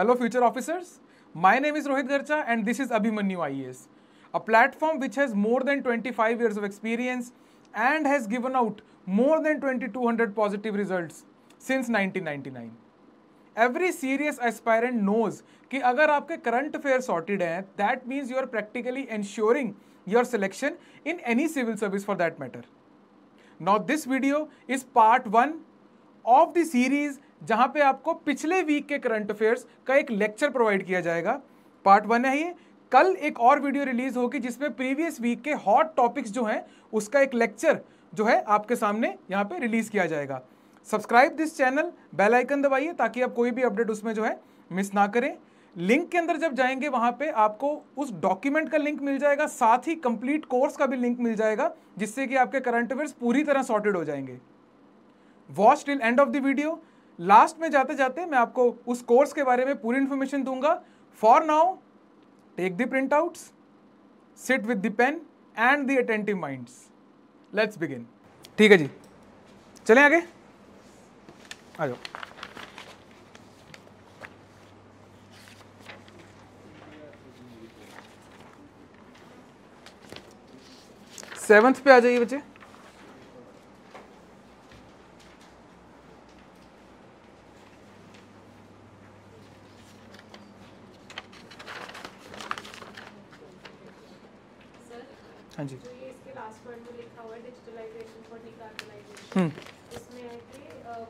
Hello future officers, my name is Rohit Garcha and this is Abhimanu IAS, a platform which has more than 25 years of experience and has given out more than 2200 positive results since 1999. Every serious aspirant knows कि अगर आपके current affairs sorted हैं, that means you are practically ensuring your selection in any civil service for that matter. Now this video is part 1 of the series जहाँ पे आपको पिछले week के current affairs का एक लेक्चर प्रोवाइड किया जाएगा. पार्ट 1 है ये. कल एक और वीडियो रिलीज होगी जिसमें प्रीवियस वीक के हॉट टॉपिक्स जो हैं उसका एक लेक्चर जो है आपके सामने यहाँ पे रिलीज किया जाएगा. Subscribe this channel, bell icon दबाइए ताकि आप कोई भी अपडेट उसमें जो है मिस ना करें. लिंक के अंदर जब जाएंगे वहाँ पे आपको उस डॉक्यूमेंट का लिंक मिल जाएगा, साथ ही कंप्लीट कोर्स का भी लिंक मिल जाएगा जिससे कि आपके करंट अफेयर्स पूरी तरह सॉर्टेड हो जाएंगे. Watch till end of the video. Last में जाते जाते मैं आपको उस कोर्स के बारे में पूरी इन्फॉर्मेशन दूंगा. For now take the printouts, sit with the pen and the attentive minds. Let's begin. ठीक है जी, चलें आगे. आ जाओ. सेवंथ पे आ जाइए बच्चे. हाँ जी. तो ये इसके लास्ट पॉइंट में लिखा हुआ है डिजिटलाइजेशन फॉर डिकार्बनाइजेशन. इसमें है कि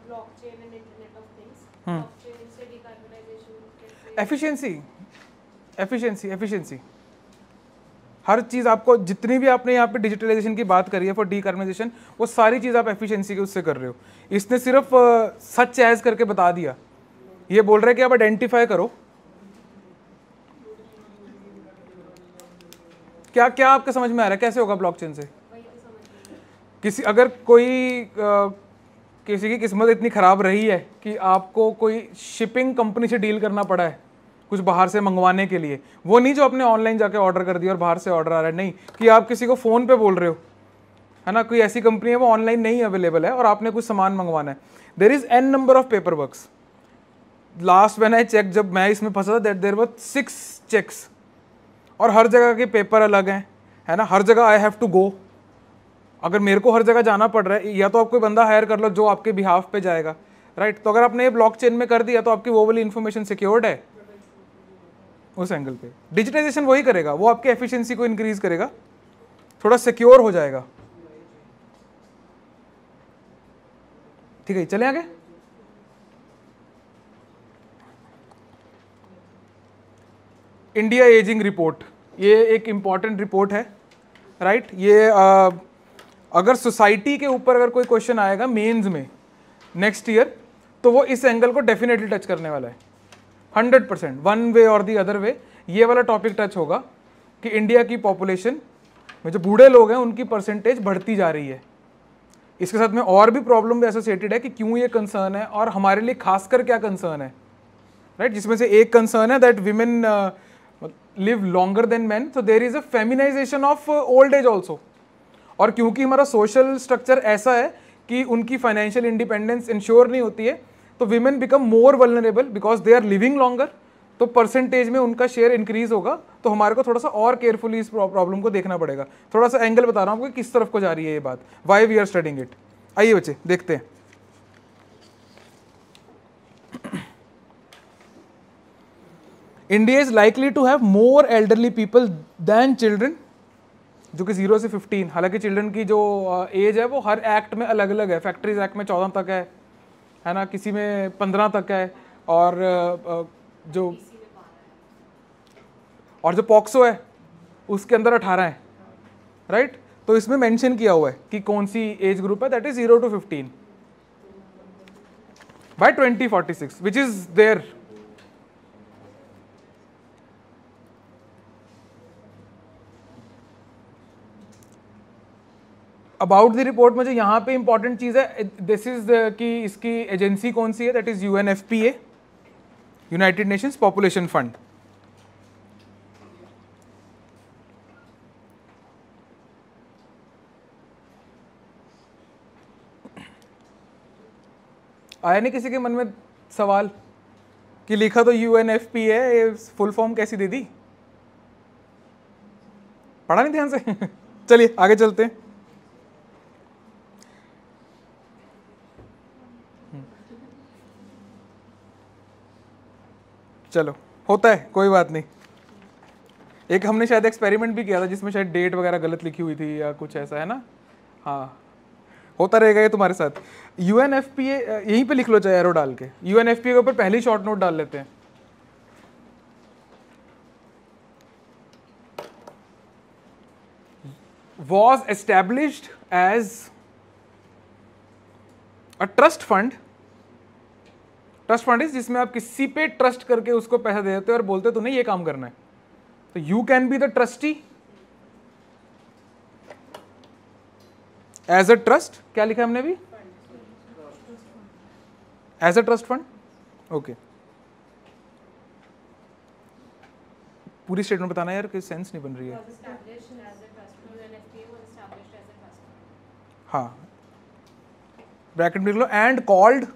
blockchain and internet of things, blockchain से डिकार्बनाइजेशन, एफिशिएंसी. हर चीज़ आपको जितनी भी आपने यहाँ पे डिजिटलाइजेशन की बात करी है फॉर डिकार्बनाइजेशन, वो सारी चीज़ आप एफिशिएंसी के उससे कर रहे हो. इसने सिर्फ सच ऐज करके बता दिया. ये बोल रहा है कि आप आइडेंटिफाई करो क्या क्या आपके समझ में आ रहा है, कैसे होगा ब्लॉकचेन से. किसी अगर कोई किसी की किस्मत इतनी ख़राब रही है कि आपको कोई शिपिंग कंपनी से डील करना पड़ा है कुछ बाहर से मंगवाने के लिए, वो नहीं जो आपने ऑनलाइन जाके ऑर्डर कर दिया और बाहर से ऑर्डर आ रहा है, नहीं कि आप किसी को फ़ोन पे बोल रहे हो, है ना, कोई ऐसी कंपनी है वो ऑनलाइन नहीं अवेलेबल है और आपने कुछ सामान मंगवाना है. There is an number of paper works. Last when I check, जब मैं इसमें फंसा था, दैट देर वर 6 चेक्स और हर जगह के पेपर अलग हैं, है ना. हर जगह आई हैव टू गो. अगर मेरे को हर जगह जाना पड़ रहा है, या तो आप कोई बंदा हायर कर लो जो आपके बिहाफ पे जाएगा, राइट. तो अगर आपने ये ब्लॉकचेन में कर दिया तो आपकी वो वाली इन्फॉर्मेशन सिक्योर्ड है. उस एंगल पे डिजिटाइजेशन वही करेगा, वो आपकी एफिशिएंसी को इंक्रीज करेगा, थोड़ा सिक्योर हो जाएगा. ठीक है, चलें आगे. इंडिया एजिंग रिपोर्ट, ये एक इम्पॉर्टेंट रिपोर्ट है, राइट. ये अगर सोसाइटी के ऊपर अगर कोई क्वेश्चन आएगा मेंस में नेक्स्ट ईयर, तो वो इस एंगल को डेफिनेटली टच करने वाला है 100%. वन वे और दी अदर वे ये वाला टॉपिक टच होगा कि इंडिया की पॉपुलेशन में जो बूढ़े लोग हैं उनकी परसेंटेज बढ़ती जा रही है. इसके साथ में और भी प्रॉब्लम भी एसोसिएटेड है कि क्यों ये कंसर्न है और हमारे लिए खासकर क्या कंसर्न है, राइट. जिसमें से एक कंसर्न है that women live longer than man, so there is a feminisation of old age also. और क्योंकि हमारा सोशल स्ट्रक्चर ऐसा है कि उनकी फाइनेंशियल इंडिपेंडेंस इंश्योर नहीं होती है, तो women become more vulnerable because they are living longer. तो परसेंटेज में उनका शेयर इंक्रीज होगा. तो हमारे को थोड़ा सा और केयरफुली इस प्रॉब्लम को देखना पड़ेगा. थोड़ा सा एंगल बता रहा हूँ आपको किस तरफ को जा रही है ये बात, why we are studying it. आइए बच्चे देखते हैं. India is likely to have more elderly people than children, जो कि 0 से 15. हालांकि चिल्ड्रन की जो एज है वो हर एक्ट में अलग अलग है. फैक्ट्रीज एक्ट में 14 तक है ना, किसी में 15 तक है, और जो पॉक्सो है उसके अंदर 18 है, राइट. तो इसमें मेंशन किया हुआ है कि कौन सी एज ग्रुप है, that is 0 to 15 by 2046 which is there. About the report मुझे यहाँ पे इंपॉर्टेंट चीज़ है, दिस इज कि इसकी एजेंसी कौन सी है, that is UNFPA, united Nations population fund. आया नहीं किसी के मन में सवाल कि लिखा तो यूएनएफपी है, ये फुल फॉर्म कैसी दे दी, पढ़ा नहीं ध्यान से। चलिए आगे चलते हैं। चलो होता है, कोई बात नहीं। एक हमने शायद एक्सपेरिमेंट भी किया था जिसमें शायद डेट वगैरह गलत लिखी हुई थी या कुछ ऐसा, है ना। हाँ होता रहेगा ये तुम्हारे साथ। यूएनएफपीए यहीं पे लिख लो चाहे एरो डाल के, यूएनएफपीए के ऊपर पहले ही शॉर्ट नोट डाल लेते हैं। Was established as a trust fund. Trust fund is जिसमें आप किसी पे ट्रस्ट करके उसको पैसा दे देते हो और बोलते हो तुम्हें ये काम करना है, तो you can be the trustee as a trust. क्या लिखा हमने भी, as a trust fund. Okay पूरी स्टेटमेंट बताना यार, कोई सेंस नहीं बन रही है। हाँ ब्रैकेट में लिख लो and called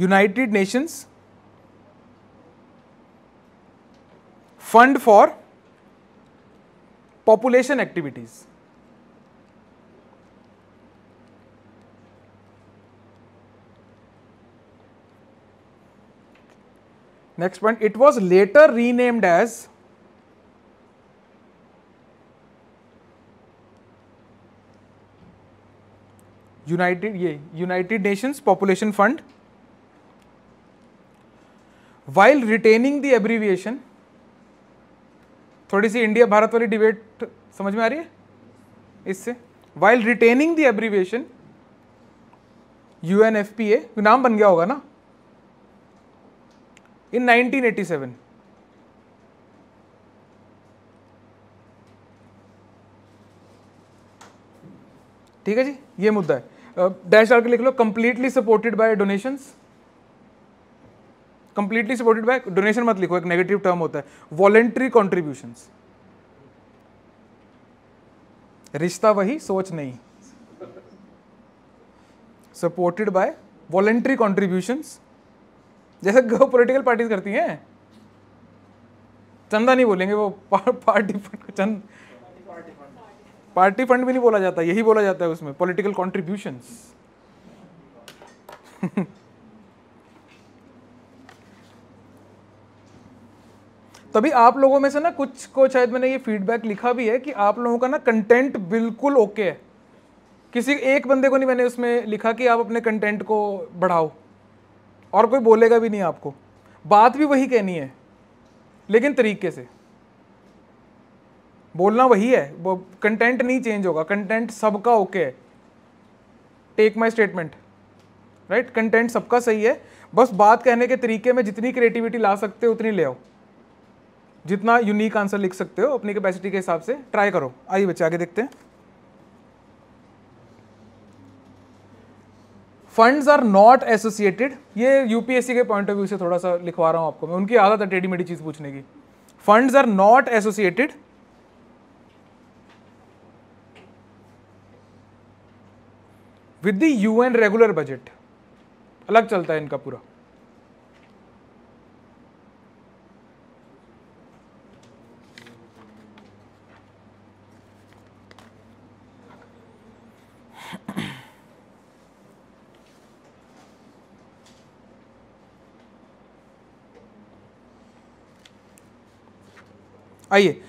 United Nations fund for population activities. Next point, it was later renamed as united Nations population fund while retaining the abbreviation। थोड़ी सी इंडिया भारत वाली डिबेट समझ में आ रही है इससे। while retaining the abbreviation UNFPA नाम बन गया होगा ना in 1987। ठीक है जी, ये मुद्दा है। डैश डाल के लिख लो completely supported by donations। Completely supported by donation मत लिखो, एक नेगेटिव टर्म होता है। वॉलेंट्री कॉन्ट्रीब्यूशंस, रिश्ता वही सोच नहीं। सपोर्टेड बाय वॉलेंट्री कॉन्ट्रीब्यूशंस, जैसे पॉलिटिकल पार्टीज करती हैं। चंदा नहीं बोलेंगे वो, पार्टी फंड, चंद पार्टी फंड भी नहीं बोला जाता, यही बोला जाता है उसमें, पॉलिटिकल कॉन्ट्रीब्यूशंस। तभी आप लोगों में से ना कुछ को शायद मैंने ये फीडबैक लिखा भी है कि आप लोगों का ना कंटेंट बिल्कुल ओके है। किसी एक बंदे को नहीं मैंने उसमें लिखा कि आप अपने कंटेंट को बढ़ाओ, और कोई बोलेगा भी नहीं आपको, बात भी वही कहनी है लेकिन तरीके से बोलना वही है, वो कंटेंट नहीं चेंज होगा। कंटेंट सबका ओके है, take my statement right, content सबका सही है, बस बात कहने के तरीके में जितनी क्रिएटिविटी ला सकते हो उतनी ले आओ, जितना यूनिक आंसर लिख सकते हो अपनी कैपेसिटी के हिसाब से ट्राई करो। आइए बच्चे आगे देखते हैं। फंड्स आर नॉट एसोसिएटेड, ये यूपीएससी के पॉइंट ऑफ व्यू से थोड़ा सा लिखवा रहा हूं आपको मैं, उनकी आदत है टेढ़ी मेढ़ी चीज पूछने की। Funds are not associated with the UN regular budget, अलग चलता है इनका पूरा। आइए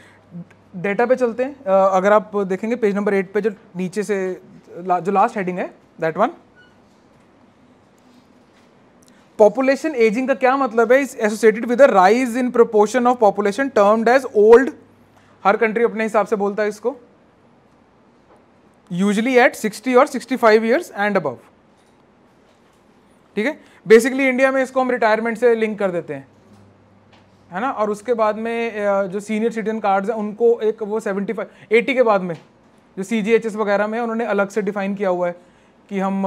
डेटा पे चलते हैं। अगर आप देखेंगे पेज नंबर 8 पे जो नीचे से जो लास्ट हेडिंग है, दैट वन पॉपुलेशन एजिंग का क्या मतलब है, is associated with a rise in proportion of population termed as old. हर कंट्री अपने हिसाब से बोलता है इसको, यूजली एट 60 और 65 ईयर्स एंड अबव। ठीक है, बेसिकली इंडिया में इसको हम रिटायरमेंट से लिंक कर देते हैं, है ना, और उसके बाद में जो सीनियर सिटीजन कार्ड्स हैं उनको एक वो 75-80 के बाद में जो CGHS वगैरह में उन्होंने अलग से डिफाइन किया हुआ है कि हम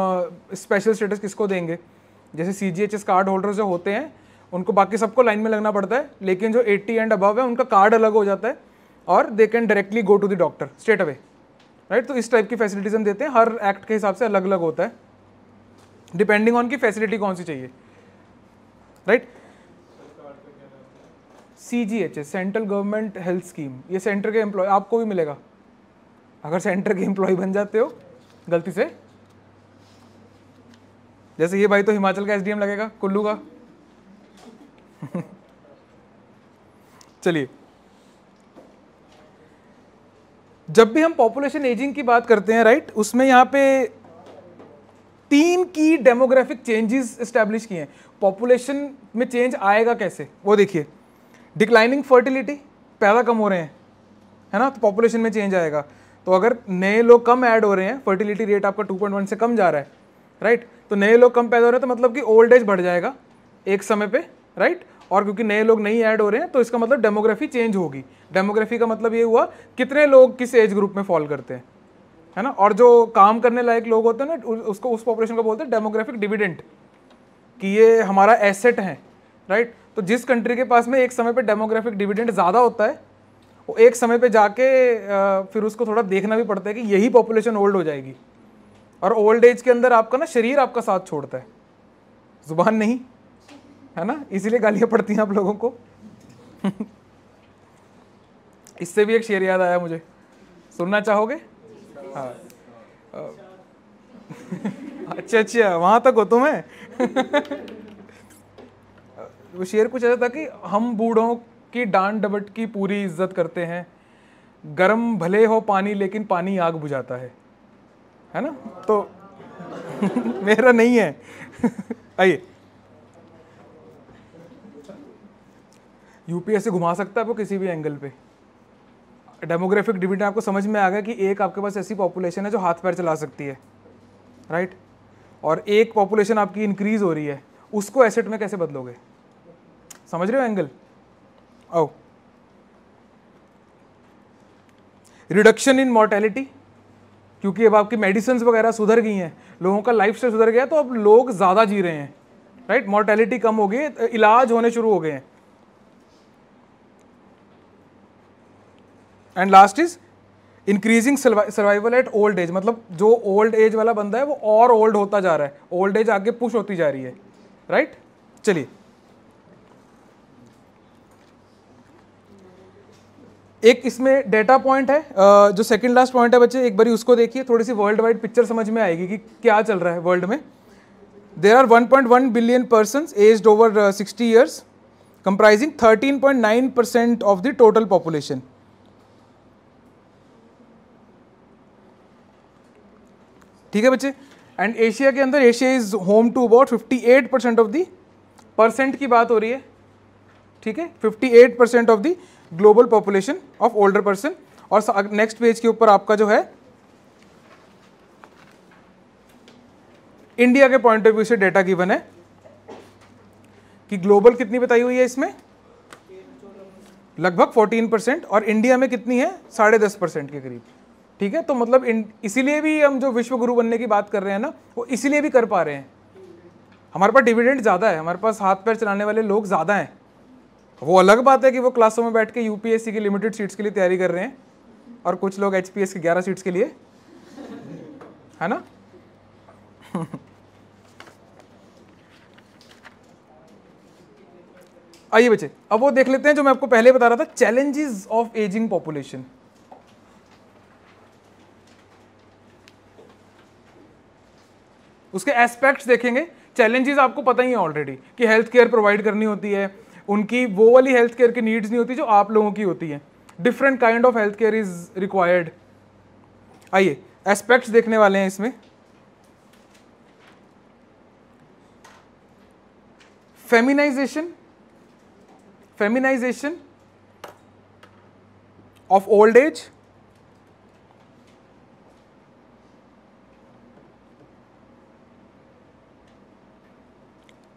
स्पेशल स्टेटस किसको देंगे। जैसे CGHS कार्ड होल्डर जो होते हैं उनको बाकी सबको लाइन में लगना पड़ता है, लेकिन जो 80 एंड अबव है उनका कार्ड अलग हो जाता है और they can directly go to the doctor straight away, right. तो इस टाइप की फैसिलिटीज़ हम देते हैं, हर एक्ट के हिसाब से अलग अलग होता है डिपेंडिंग ऑन की फैसिलिटी कौन सी चाहिए, right. CGHS central government health scheme, ये सेंटर के एम्प्लॉय आपको भी मिलेगा अगर सेंटर के एम्प्लॉय बन जाते हो गलती से। जैसे ये भाई तो हिमाचल का SDM लगेगा, कुल्लू का। चलिए, जब भी हम पॉपुलेशन एजिंग की बात करते हैं, राइट, उसमें यहाँ पे 3 की डेमोग्राफिक चेंजेस एस्टेब्लिश किए हैं। पॉपुलेशन में चेंज आएगा कैसे, वो देखिए। डिक्लाइनिंग फर्टिलिटी, पैदा कम हो रहे हैं, है ना, तो पॉपुलेशन में चेंज आएगा। तो अगर नए लोग कम ऐड हो रहे हैं, फर्टिलिटी रेट आपका 2.1 से कम जा रहा है, राइट, तो नए लोग कम पैदा हो रहे हैं, तो मतलब कि ओल्ड एज बढ़ जाएगा एक समय पे, राइट। और क्योंकि नए लोग नहीं ऐड हो रहे हैं तो इसका मतलब डेमोग्राफी चेंज होगी। डेमोग्राफी का मतलब ये हुआ कितने लोग किस एज ग्रुप में फॉल करते हैं, है ना। और जो काम करने लायक लोग होते हैं ना, उसको, उस पॉपुलेशन को बोलते हैं डेमोग्राफिक डिविडेंड, कि ये हमारा एसेट है, राइट। तो जिस कंट्री के पास में एक समय पे डेमोग्राफिक डिविडेंड ज़्यादा होता है, वो एक समय पे जाके फिर उसको थोड़ा देखना भी पड़ता है कि यही पॉपुलेशन ओल्ड हो जाएगी। और ओल्ड एज के अंदर आपका ना शरीर आपका साथ छोड़ता है, जुबान नहीं, है ना, इसीलिए गालियाँ पड़ती हैं आप लोगों को। इससे भी एक शेर याद आया मुझे, सुनना चाहोगे? हाँ, अच्छा, वहाँ तक हो तुम्हें। वो शेर कुछ ऐसा था कि हम बूढ़ों की डांड डबट की पूरी इज्जत करते हैं, गरम भले हो पानी लेकिन पानी आग बुझाता है, है ना। तो मेरा नहीं है। आइए, यूपीएससी घुमा सकता है आपको किसी भी एंगल पे। डेमोग्राफिक डिविडेंड आपको समझ में आ गया कि एक आपके पास ऐसी पॉपुलेशन है जो हाथ पैर चला सकती है, राइट, और एक पॉपुलेशन आपकी इंक्रीज हो रही है, उसको एसेट में कैसे बदलोगे, समझ रहे हो angle. Oh, reduction in mortality, क्योंकि अब आपकी मेडिसिन वगैरह सुधर गई हैं, लोगों का लाइफस्टाइल सुधर गया, तो अब लोग ज़्यादा जी रहे हैं, राइट, मॉर्टेलिटी कम हो गई, इलाज होने शुरू हो गए हैं। And last is increasing survival at old age, मतलब जो ओल्ड एज वाला बंदा है वो और ओल्ड होता जा रहा है, ओल्ड एज आगे पुश होती जा रही है, राइट। चलिए, एक इसमें डेटा पॉइंट है, जो सेकंड लास्ट पॉइंट है बच्चे, एक बारी उसको देखिए, थोड़ी सी वर्ल्ड वाइड पिक्चर समझ में आएगी कि क्या चल रहा है वर्ल्ड में। There are 1.1 billion persons aged over 60 years comprising 13.9% of the total population. ठीक है बच्चे। एंड एशिया के अंदर, Asia is home to about 58% of the, percent की बात हो रही है, ठीक है, 58% of the global population of older person. और नेक्स्ट पेज के ऊपर आपका जो है इंडिया के पॉइंट ऑफ व्यू से डेटा गिवन है कि ग्लोबल कितनी बताई हुई है इसमें, लगभग 14%, और इंडिया में कितनी है, 10.5% के करीब, ठीक है। तो मतलब इसीलिए भी हम जो विश्व गुरु बनने की बात कर रहे हैं ना, वो इसीलिए भी कर पा रहे हैं। हमारे पास डिविडेंड ज़्यादा है, हमारे पास हाथ पैर चलाने वाले लोग ज़्यादा हैं। वो अलग बात है कि वो क्लासों में बैठ के यूपीएससी की लिमिटेड सीट्स के लिए तैयारी कर रहे हैं, और कुछ लोग एचपीएस की 11 सीट्स के लिए, है ना। आइए बच्चे, अब वो देख लेते हैं जो मैं आपको पहले बता रहा था, चैलेंजेस ऑफ एजिंग पॉपुलेशन। उसके एस्पेक्ट्स देखेंगे। चैलेंजेस आपको पता ही है ऑलरेडी कि हेल्थ केयर प्रोवाइड करनी होती है, उनकी वो वाली हेल्थ केयर की नीड्स नहीं होती जो आप लोगों की होती है, different kind of health care is required. आइए, एस्पेक्ट्स देखने वाले हैं इसमें। फेमिनाइजेशन ऑफ ओल्ड एज,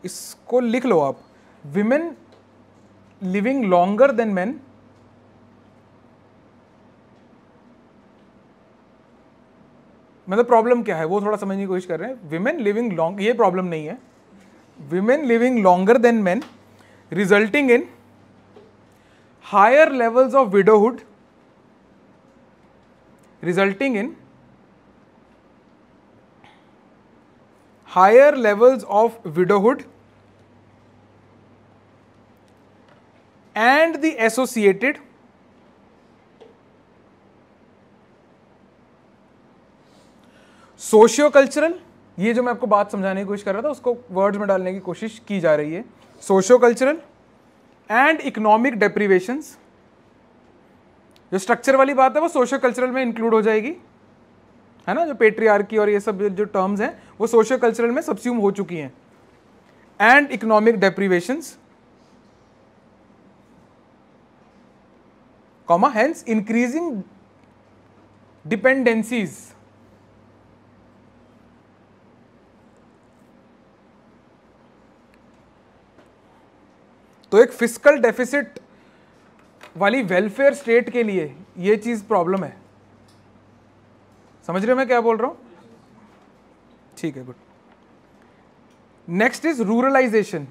इसको लिख लो आप, women living longer than men, मतलब प्रॉब्लम क्या है वो थोड़ा समझने की कोशिश कर रहे हैं। women living long, ये प्रॉब्लम नहीं है, women living longer than men resulting in higher levels of widowhood resulting in higher levels of widowhood and the associated socio-cultural, ये जो मैं आपको बात समझाने की कोशिश कर रहा था उसको वर्ड्स में डालने की कोशिश की जा रही है, सोशियो-कल्चरल एंड इकोनॉमिक डेप्रीवेशंस। जो स्ट्रक्चर वाली बात है वो सोशियो-कल्चरल में इंक्लूड हो जाएगी, है ना, जो पेट्रियार्की और ये सब जो टर्म्स हैं वो सोशियो-कल्चरल में सब्स्यूम हो चुकी हैं। And economic deprivations comma hence increasing dependencies तो एक फिस्कल डेफिसिट वाली वेलफेयर स्टेट के लिए ये चीज प्रॉब्लम है। समझ रहे हो मैं क्या बोल रहा हूं? ठीक है, गुड। Next is ruralisation.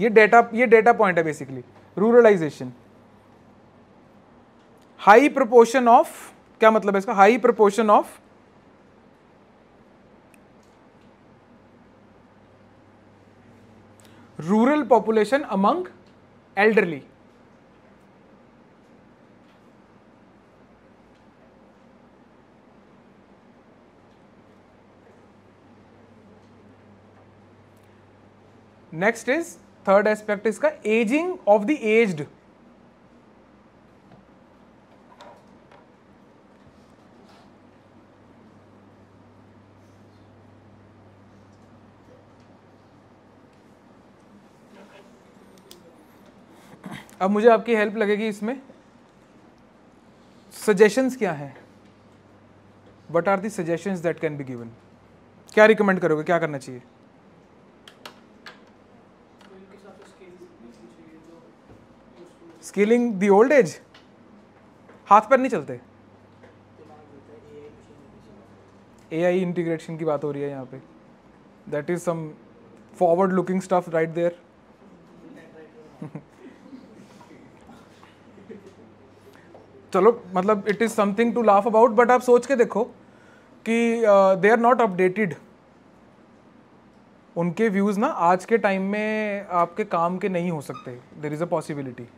ये डेटा पॉइंट है basically. Ruralisation, high proportion of, क्या मतलब है इसका? High proportion of rural population among elderly. Next is third aspect इसका, एजिंग ऑफ द एज्ड। अब मुझे आपकी हेल्प लगेगी इसमें, सजेशंस क्या है, what are the suggestions that can be given? क्या रिकमेंड करोगे, क्या करना चाहिए? स्केलिंग दी ओल्ड एज, हाथ पर नहीं चलते, एआई इंटीग्रेशन की बात हो रही है यहाँ पे। That is some forward looking stuff right there. चलो, मतलब it is something to laugh about, but आप सोच के देखो कि दे आर नॉट अपडेटेड, उनके व्यूज ना आज के टाइम में आपके काम के नहीं हो सकते। देयर इज अ पॉसिबिलिटी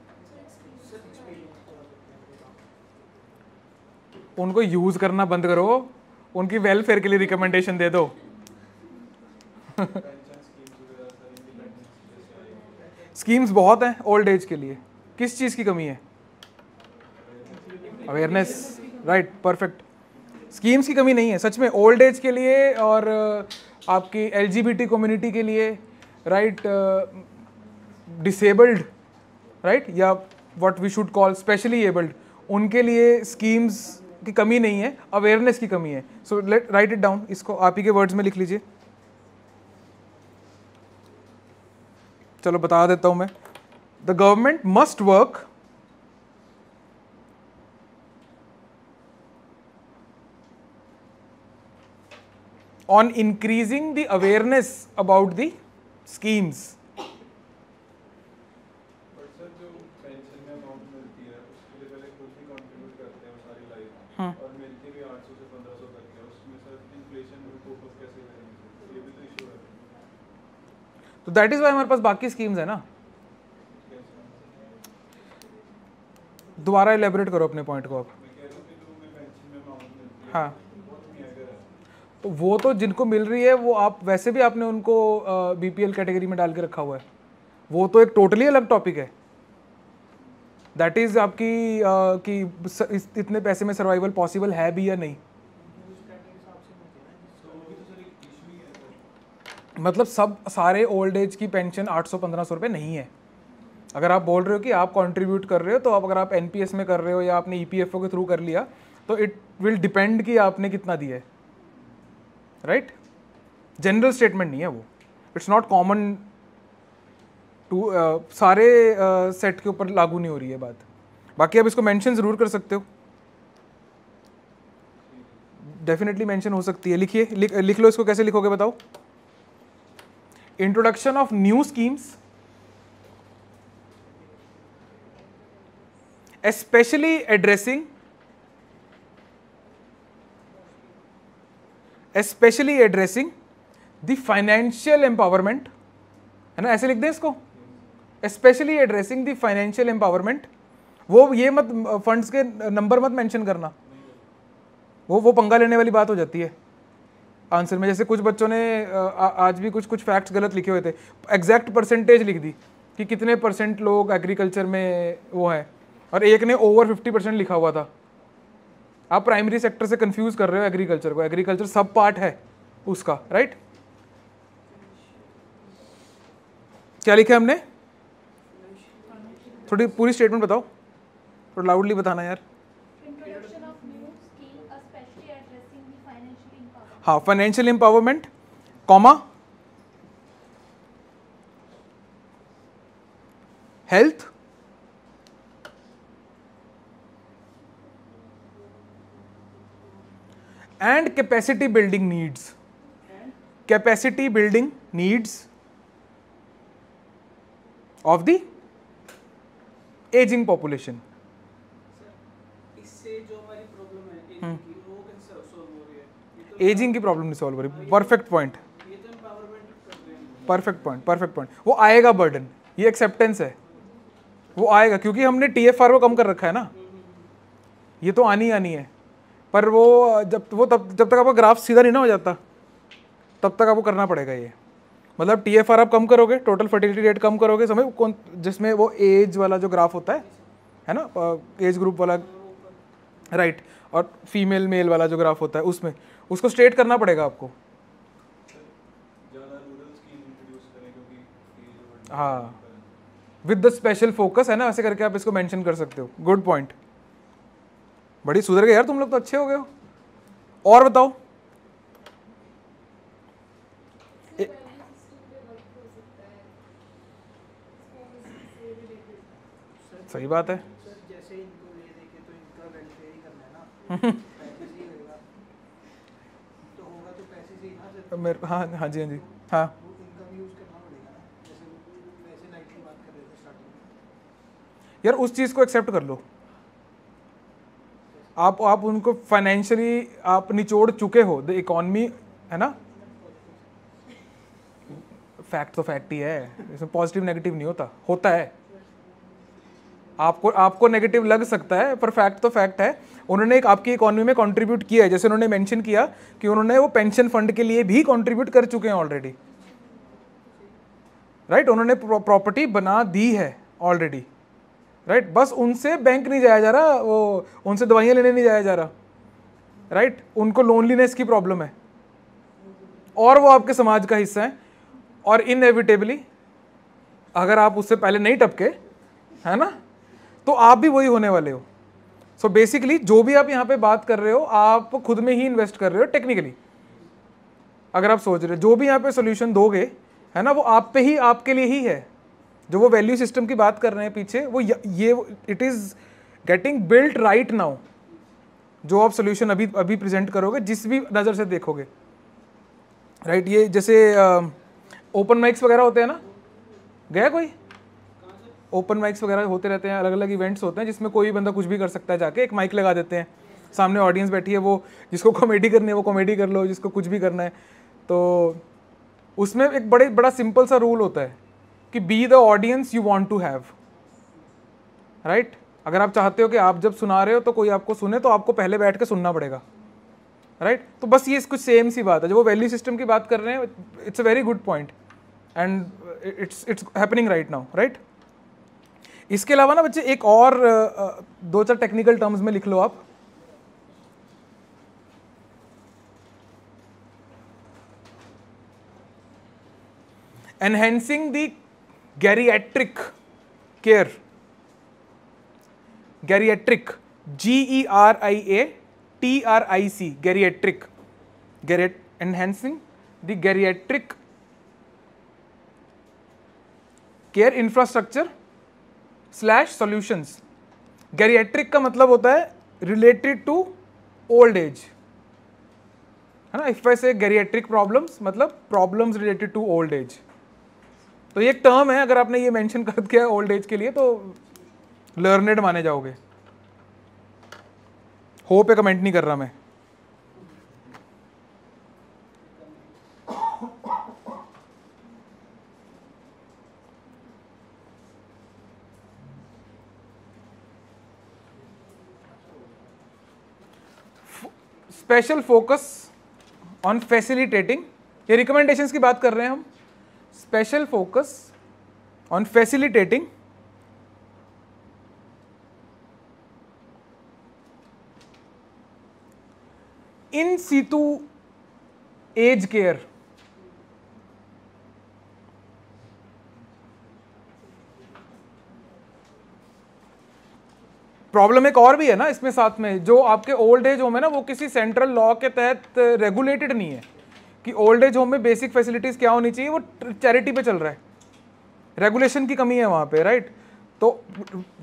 उनको यूज करना बंद करो, उनकी वेलफेयर के लिए रिकमेंडेशन दे दो। स्कीम्स बहुत हैं ओल्ड एज के लिए, किस चीज की कमी है? Awareness, right, perfect. स्कीम्स की कमी नहीं है सच में ओल्ड एज के लिए और आपकी एलजीबीटी कम्युनिटी के लिए, राइट, डिसेबल्ड, राइट, या what we should call specially abled, उनके लिए स्कीम्स की कमी नहीं है, अवेयरनेस की कमी है। So let write it down, इसको आप ही के वर्ड्स में लिख लीजिए। चलो बता देता हूं मैं, the government must work on increasing the awareness about the schemes. तो दैट इज वाई हमारे पास बाकी स्कीम्स है ना। दोबारा एलेबोरेट करो अपने पॉइंट को आप। हाँ, तो वो तो जिनको मिल रही है वो आप वैसे भी आपने उनको बीपीएल कैटेगरी में डाल के रखा हुआ है, वो तो एक टोटली अलग टॉपिक है। दैट इज आपकी कि इतने पैसे में सर्वाइवल पॉसिबल है भी या नहीं, मतलब सब सारे ओल्ड एज की पेंशन 800-1500 रुपये नहीं है। अगर आप बोल रहे हो कि आप कंट्रीब्यूट कर रहे हो, तो आप अगर आप एनपीएस में कर रहे हो या आपने ईपीएफओ के थ्रू कर लिया, तो इट विल डिपेंड कि आपने कितना दिया है, राइट। जनरल स्टेटमेंट नहीं है वो, इट्स नॉट कॉमन टू, सारे सेट के ऊपर लागू नहीं हो रही है बात। बाकी आप इसको मेंशन जरूर कर सकते हो, डेफिनेटली मेंशन हो सकती है। लिखिए, लिख लो इसको, कैसे लिखोगे बताओ? Introduction of new schemes especially addressing the financial empowerment, है ना, ऐसे लिख दें इसको, especially addressing the financial empowerment. वो ये मत फंड्स के नंबर मत मेंशन करना, वो पंगा लेने वाली बात हो जाती है आंसर में. जैसे कुछ बच्चों ने आज भी कुछ फैक्ट्स गलत लिखे हुए थे, एग्जैक्ट परसेंटेज लिख दी कि कितने परसेंट लोग एग्रीकल्चर में वो है, और एक ने ओवर 50% लिखा हुआ था. आप प्राइमरी सेक्टर से कंफ्यूज कर रहे हो एग्रीकल्चर को, एग्रीकल्चर सब पार्ट है उसका, राइट. क्या लिखा हमने, थोड़ी पूरी स्टेटमेंट बताओ, थोड़ा लाउडली बताना यार. हाँ, financial empowerment, comma, health, and capacity building needs. Capacity building needs of the aging population. इससे जो हमारी प्रॉब्लम है एजिंग की, वो कैसे सॉल्व हो रही है? एजिंग की प्रॉब्लम नहीं सॉल्व हो रही. Perfect point, perfect point. वो आएगा बर्डन, ये एक्सेप्टेंस है, वो आएगा क्योंकि हमने TFR को कम कर रखा है ना. ये तो आनी है, पर वो जब तक आपका ग्राफ सीधा नहीं ना हो जाता तब तक आपको करना पड़ेगा ये. मतलब TFR आप कम करोगे, टोटल फर्टिलिटी रेट कम करोगे, समझ कौन, जिसमें वो एज वाला जो ग्राफ होता है ना, एज ग्रुप वाला, राइट, और फीमेल मेल वाला जो ग्राफ होता है उसमें, उसको स्ट्रेट करना पड़ेगा आपको. हाँ, विद द स्पेशल फोकस, है ना, ऐसे करके आप इसको मेंशन कर सकते हो. गुड पॉइंट, बड़ी सुधर गए यार तुम लोग, तो अच्छे हो गए हो. और बताओ, सही बात है. हाँ, यार उस चीज को एक्सेप्ट कर लो. आप उनको फाइनेंशियली आप निचोड़ चुके हो द इकोनॉमी, है ना. फैक्ट तो फैक्ट ही है, इसमें पॉजिटिव नेगेटिव नहीं होता, होता है. आपको नेगेटिव लग सकता है, पर फैक्ट तो फैक्ट है. उन्होंने एक आपकी इकोनॉमी में कंट्रीब्यूट किया है, जैसे उन्होंने मेंशन किया कि उन्होंने वो पेंशन फंड के लिए भी कंट्रीब्यूट कर चुके हैं ऑलरेडी, राइट. उन्होंने प्रॉपर्टी बना दी है ऑलरेडी, राइट. बस उनसे बैंक नहीं जाया जा रहा, वो उनसे दवाइयाँ लेने नहीं जाया जा रहा, राइट. उनको लोनलीनेस की प्रॉब्लम है और वो आपके समाज का हिस्सा है, और इनएविटेबली अगर आप उससे पहले नहीं टपके, है ना, तो आप भी वही होने वाले हो. सो बेसिकली जो भी आप यहाँ पे बात कर रहे हो, आप खुद में ही इन्वेस्ट कर रहे हो टेक्निकली. अगर आप सोच रहे हो जो भी यहाँ पे सोल्यूशन दोगे, है ना, वो आप पे ही, आपके लिए ही है. जो वो वैल्यू सिस्टम की बात कर रहे हैं पीछे, वो ये it is getting built right now. जो आप सोल्यूशन अभी अभी प्रेजेंट करोगे, जिस भी नज़र से देखोगे, राइट. ये जैसे ओपन माइक्स वगैरह होते हैं ना, गया कोई? ओपन माइक्स वगैरह होते रहते हैं, अलग अलग इवेंट्स होते हैं जिसमें कोई बंदा कुछ भी कर सकता है. जाके एक माइक लगा देते हैं, सामने ऑडियंस बैठी है, वो जिसको कॉमेडी करनी है वो कॉमेडी कर लो, जिसको कुछ भी करना है. तो उसमें एक बड़ा सिंपल सा रूल होता है कि be the audience you want to have, right. अगर आप चाहते हो कि आप जब सुना रहे हो तो कोई आपको सुने, तो आपको पहले बैठ के सुनना पड़ेगा, राइट. तो बस ये कुछ सेम सी बात है. जो वो वैल्यू सिस्टम की बात कर रहे हैं, it's a very good point and it's happening right now, right. इसके अलावा ना बच्चे, एक और 2-4 टेक्निकल टर्म्स में लिख लो आप. Enhancing the geriatric care, geriatric, GERIATRIC, geriatric, enhancing the geriatric care infrastructure / solutions. Geriatric का मतलब होता है रिलेटेड टू ओल्ड एज, है ना. If I say geriatric problems, मतलब problems related to old age. तो ये एक टर्म है, अगर आपने ये मेंशन कर दिया ओल्ड एज के लिए तो लर्नेड माने जाओगे. हो पे कमेंट नहीं कर रहा मैं। स्पेशल फोकस ऑन फैसिलिटेटिंग, ये रिकमेंडेशंस की बात कर रहे हैं हम। Special focus on facilitating in situ age care, problem एक और भी है ना इसमें साथ में, जो आपके ओल्ड एज होम है ना वो किसी सेंट्रल लॉ के तहत रेगुलेटेड नहीं है कि ओल्ड एज होम में बेसिक फैसिलिटीज क्या होनी चाहिए, वो चैरिटी पे चल रहा है, रेगुलेशन की कमी है वहाँ पे, राइट। तो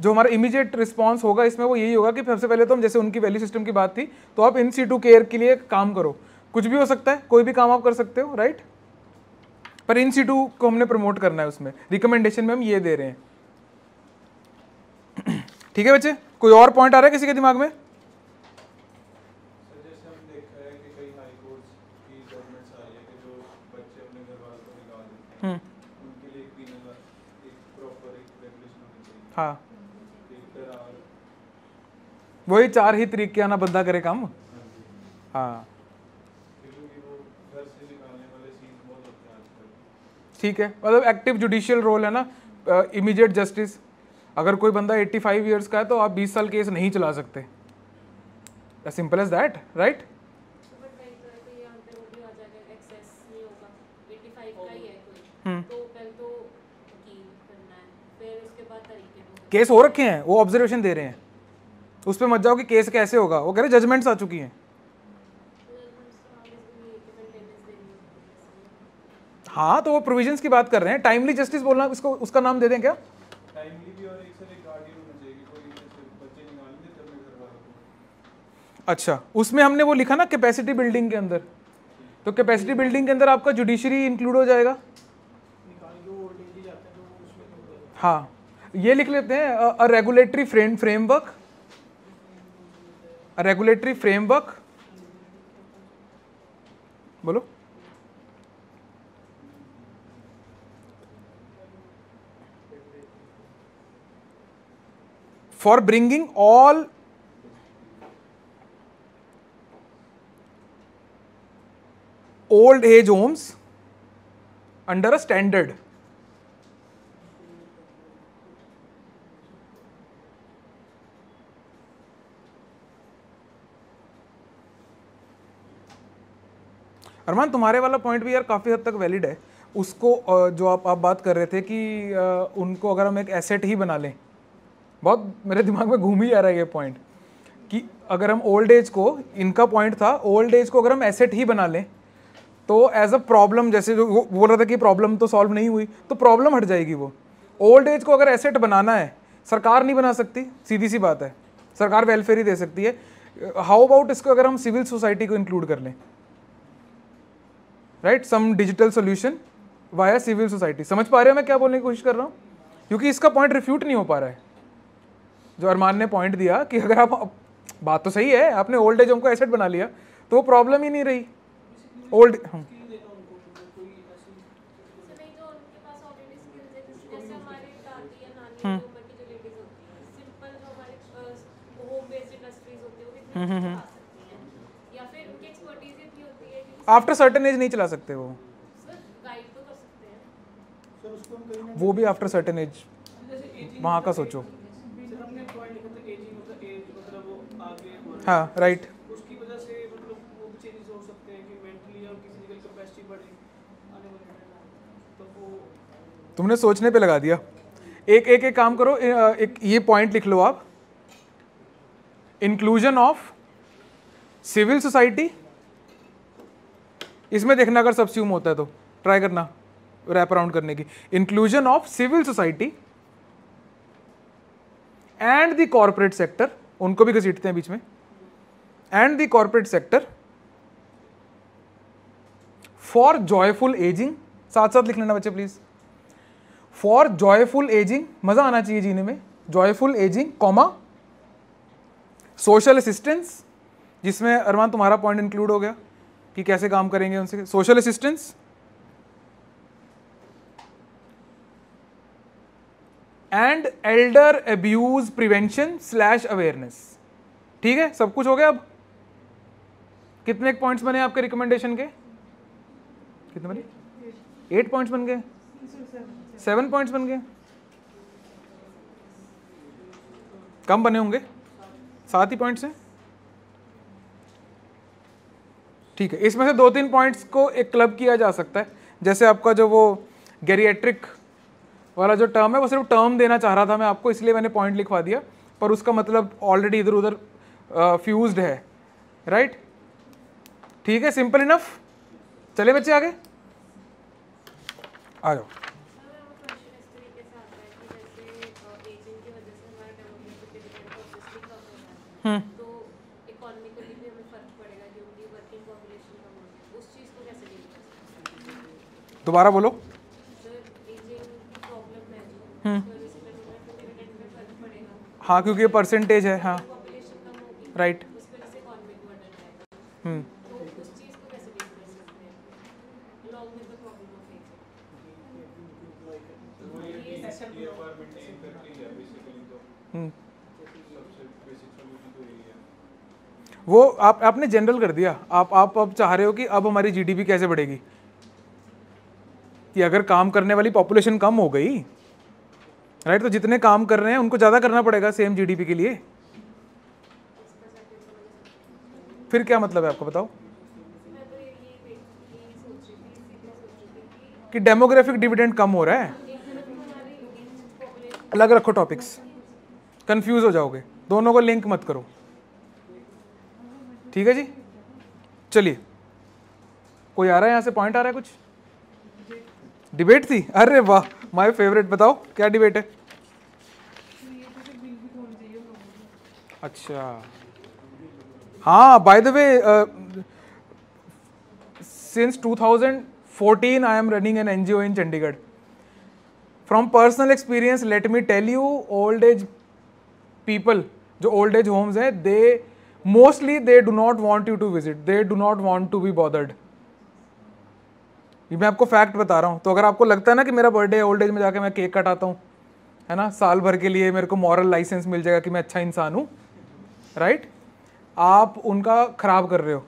जो हमारा इमीडिएट रिस्पॉन्स होगा इसमें वो यही होगा कि सबसे पहले तो हम जैसे उनकी वैल्यू सिस्टम की बात थी, तो आप इन सीटू केयर के लिए काम करो, कुछ भी हो सकता है, कोई भी काम आप कर सकते हो, राइट, पर इन सीटू को हमने प्रमोट करना है, उसमें रिकमेंडेशन में हम ये दे रहे हैं। ठीक है बच्चे, कोई और पॉइंट आ रहा है किसी के दिमाग में? हाँ, वही चार ही तरीके आना बंदा करे काम। हाँ ठीक है, मतलब एक्टिव जुडिशियल रोल है ना, इमीडिएट जस्टिस। अगर कोई बंदा 85 ईयर्स का है तो आप 20 साल केस नहीं चला सकते, simple as that, right. Case हो रखे हैं, वो ऑब्जर्वेशन दे रहे हैं, उस पर मत जाओ कि केस कैसे होगा, वो कह रहे जजमेंट्स आ चुकी हैं। हाँ तो वो प्रोविजंस की बात कर रहे हैं, टाइमली जस्टिस बोलना इसको, उसका नाम दे दें क्या? अच्छा, उसमें हमने वो लिखा ना कैपेसिटी बिल्डिंग के अंदर, तो कैपेसिटी बिल्डिंग के अंदर आपका जुडिशरी इंक्लूड हो जाएगा। हाँ ये लिख लेते हैं, a regulatory framework, a regulatory framework, बोलो for bringing all old age homes under a standard, Arman तुम्हारे वाला पॉइंट भी यार काफ़ी हद तक वैलिड है, उसको जो आप बात कर रहे थे कि उनको अगर हम एक एसेट ही बना लें, बहुत मेरे दिमाग में घूम ही आ रहा है ये पॉइंट कि अगर हम ओल्ड एज को, इनका पॉइंट था ओल्ड एज को अगर हम एसेट ही बना लें तो एज अ प्रॉब्लम, जैसे जो वो बोल रहा था कि प्रॉब्लम तो सॉल्व नहीं हुई, तो प्रॉब्लम हट जाएगी। वो ओल्ड एज को अगर एसेट बनाना है, सरकार नहीं बना सकती, सीधी सी बात है, सरकार वेलफेयर ही दे सकती है। हाउ अबाउट इसको अगर हम सिविल सोसाइटी को इंक्लूड कर लें, right, some digital solution via civil society. समझ पा रहे हो मैं क्या बोलने की कोशिश कर रहा हूँ? क्योंकि इसका पॉइंट रिफ्यूट नहीं हो पा रहा है, जो अरमान ने पॉइंट दिया कि अगर आप, बात तो सही है, आपने ओल्ड एज होम को एसेट बना लिया तो वो प्रॉब्लम ही नहीं रही ओल्ड। आफ्टर सर्टेन एज नहीं चला सकते वो, वो भी आफ्टर सर्टेन एज, वहाँ का सोचो। हाँ राइट, उसकी वजह से मतलब वो भी चेंजेस हो सकते हैं कि मेंटली और फिजिकल कैपेसिटी बढ़े आने वाले टाइम, तो वो तुमने सोचने पे लगा दिया। एक एक एक काम करो, एक ये पॉइंट लिख लो आप, इंक्लूजन ऑफ सिविल सोसाइटी, इसमें देखना अगर सब्स्यूम होता है तो ट्राई करना रैप अराउंड करने की। Inclusion of civil society and the corporate sector, उनको भी घसीटते हैं बीच में, and the corporate sector for joyful ageing, साथ साथ लिख लेना बच्चे प्लीज, फॉर जॉयफुल एजिंग, मजा आना चाहिए जीने में, joyful ageing, comma social assistance जिसमें अरमान तुम्हारा पॉइंट इंक्लूड हो गया कि कैसे काम करेंगे उनसे। Social assistance and elder abuse prevention / awareness. ठीक है, सब कुछ हो गया। अब कितने पॉइंट्स बने आपके रिकमेंडेशन के? कितने बने? 8 पॉइंट्स बन गए, 7 पॉइंट्स बन गए, कम बने होंगे, 7 ही पॉइंट्स हैं। ठीक है, इसमें से 2-3 पॉइंट्स को एक क्लब किया जा सकता है। जैसे आपका जो वो गैरिएट्रिक वाला जो टर्म है, वो सिर्फ टर्म देना चाह रहा था मैं आपको, इसलिए मैंने पॉइंट लिखवा दिया, पर उसका मतलब ऑलरेडी इधर उधर फ्यूज्ड है, राइट? ठीक है, सिंपल इनफ। चले बच्चे आगे आ जाओ। दोबारा बोलो। हाँ, क्योंकि ये परसेंटेज है। हाँ, राइट। वो आपने जनरल कर दिया। आप चाह रहे हो कि अब हमारी जीडीपी कैसे बढ़ेगी, कि अगर काम करने वाली पॉपुलेशन कम हो गई, राइट, तो जितने काम कर रहे हैं उनको ज़्यादा करना पड़ेगा सेम जीडीपी के लिए। फिर क्या मतलब है आपको, बताओ? कि डेमोग्राफिक डिविडेंड कम हो रहा है। अलग रखो टॉपिक्स, कंफ्यूज हो जाओगे, दोनों को लिंक मत करो। ठीक है जी, चलिए। कोई आ रहा है यहाँ से, पॉइंट आ रहा है कुछ? डिबेट थी, अरे वाह, माय फेवरेट। बताओ क्या डिबेट है? अच्छा, हाँ। By the way, since 2014 I am running an NGO in Chandigarh. From personal experience let me tell you, old age people, जो ओल्ड एज होम्स हैं, they mostly they do not want you to visit, they do not want to be bothered. ये मैं आपको fact बता रहा हूँ। तो अगर आपको लगता है ना कि मेरा बर्थडे ओल्ड एज में जाके मैं केक कटाता हूँ, है ना, साल भर के लिए मेरे को मॉरल लाइसेंस मिल जाएगा कि मैं अच्छा इंसान हूँ, राइट, आप उनका खराब कर रहे हो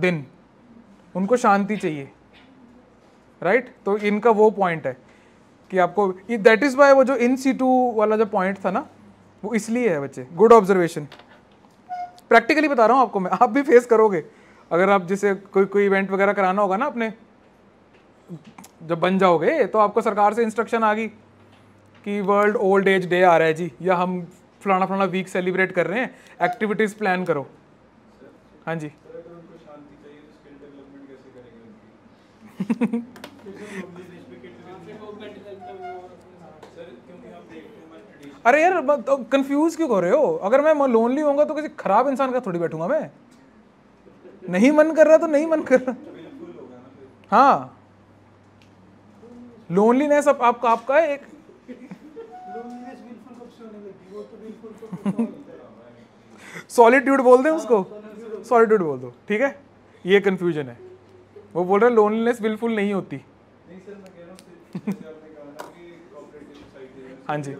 दिन। उनको शांति चाहिए, राइट? तो इनका वो पॉइंट है कि आपको, दैट इज़ वाई वो जो इन सीटू वाला जो पॉइंट था ना, वो इसलिए है बच्चे। गुड ऑब्जर्वेशन, प्रैक्टिकली बता रहा हूँ आपको मैं, आप भी फेस करोगे। अगर आप जैसे कोई इवेंट वगैरह कराना होगा ना, अपने जब बन जाओगे तो आपको सरकार से इंस्ट्रक्शन आ गई कि वर्ल्ड ओल्ड एज डे आ रहा है जी, या हम फलाना फलाना वीक सेलिब्रेट कर रहे हैं, एक्टिविटीज़ प्लान करो। हाँ जी। अरे यार, कंफ्यूज क्यों कर रहे हो? अगर मैं लोनली होऊंगा तो किसी खराब इंसान का थोड़ी बैठूंगा मैं। नहीं मन कर रहा तो नहीं मन कर रहा। हाँ, लोनलीनेस अब आपका एक सॉलिट्यूड बोल दे उसको, सॉलिट्यूड बोल दो। ठीक है, ये कंफ्यूजन है। वो बोल रहा है लोनलीनेस विलफुल नहीं होती। हाँ जी,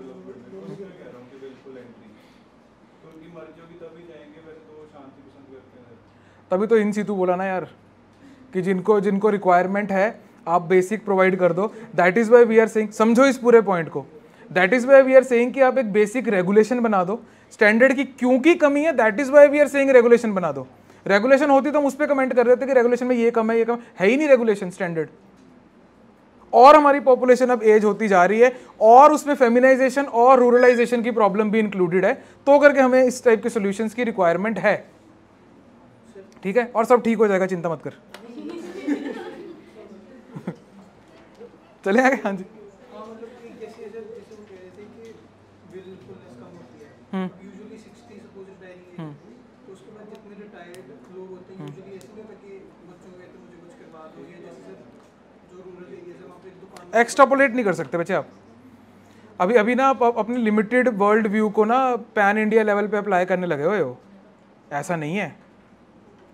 तभी तो इन सीतू बोला ना यार, कि जिनको जिनको रिक्वायरमेंट है आप बेसिक प्रोवाइड कर दो। That is why we are saying, समझो इस पूरे पॉइंट को, that is why we are saying कि आप एक बेसिक रेगुलेशन बना दो। स्टैंडर्ड की क्योंकि कमी है, that is why we are saying regulation बना दो। रेगुलेशन होती तो हम उस पर कमेंट कर रहे थे कि रेगुलेशन में ये कम है, ये कम है ही नहीं रेगुलेशन स्टैंडर्ड। और हमारी पॉपुलेशन अब एज होती जा रही है, और उसमें फेमिनाइजेशन और रूरलाइजेशन की प्रॉब्लम भी इंक्लूडेड है, तो करके हमें इस टाइप के सॉल्यूशंस की रिक्वायरमेंट है। ठीक है, और सब ठीक हो जाएगा, चिंता मत कर। चले आगे। हाँ जी। एक्स्ट्रापोलेट नहीं कर सकते बच्चे आप। अभी अभी ना आप अपने लिमिटेड वर्ल्ड व्यू को ना पैन इंडिया लेवल पे अप्लाई करने लगे हो। ऐसा नहीं है,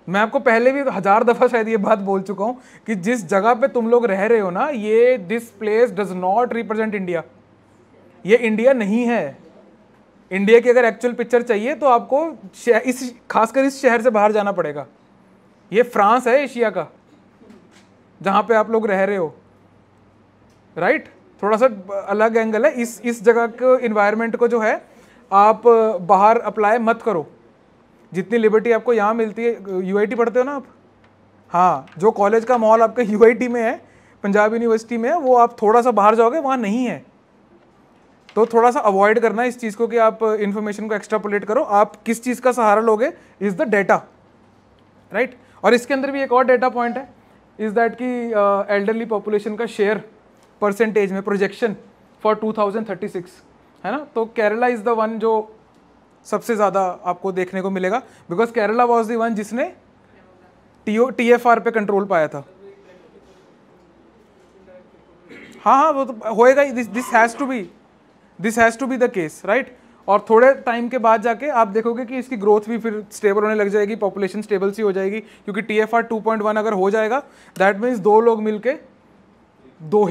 मैं आपको पहले भी 1000 दफ़ा शायद ये बात बोल चुका हूँ कि जिस जगह पे तुम लोग रह रहे हो ना, ये this place does not represent India, ये इंडिया नहीं है। इंडिया की अगर एक्चुअल पिक्चर चाहिए तो आपको इस खासकर इस शहर से बाहर जाना पड़ेगा। ये फ्रांस है एशिया का, जहाँ पे आप लोग रह रहे हो, राइट? थोड़ा सा अलग एंगल है। इस जगह के इन्वायरमेंट को जो है आप बाहर अप्लाई मत करो। जितनी लिबर्टी आपको यहाँ मिलती है, यूआईटी पढ़ते हो ना आप? हाँ, जो कॉलेज का माहौल आपके यूआईटी में है, पंजाब यूनिवर्सिटी में है, वो आप थोड़ा सा बाहर जाओगे वहाँ नहीं है। तो थोड़ा सा अवॉइड करना इस चीज़ को कि आप इन्फॉर्मेशन को एक्स्ट्रापोलेट करो। आप किस चीज़ का सहारा लोगे इज़ द डेटा, राइट? और इसके अंदर भी एक और डेटा पॉइंट है, इज़ दैट कि एल्डरली पॉपुलेशन का शेयर परसेंटेज में प्रोजेक्शन फॉर 2036 है ना। तो केरला इज़ द वन जो सबसे ज़्यादा आपको देखने को मिलेगा, because Kerala was the one जिसने TFR पे कंट्रोल पाया था। हाँ, वो तो होएगा ही, this has to be the case, right? और थोड़े टाइम के बाद जाके आप देखोगे कि इसकी ग्रोथ भी फिर स्टेबल होने लग जाएगी, पॉपुलेशन स्टेबल सी हो जाएगी, क्योंकि TFR 2.1 अगर हो जाएगा दैट मीन्स 2 लोग मिलके 2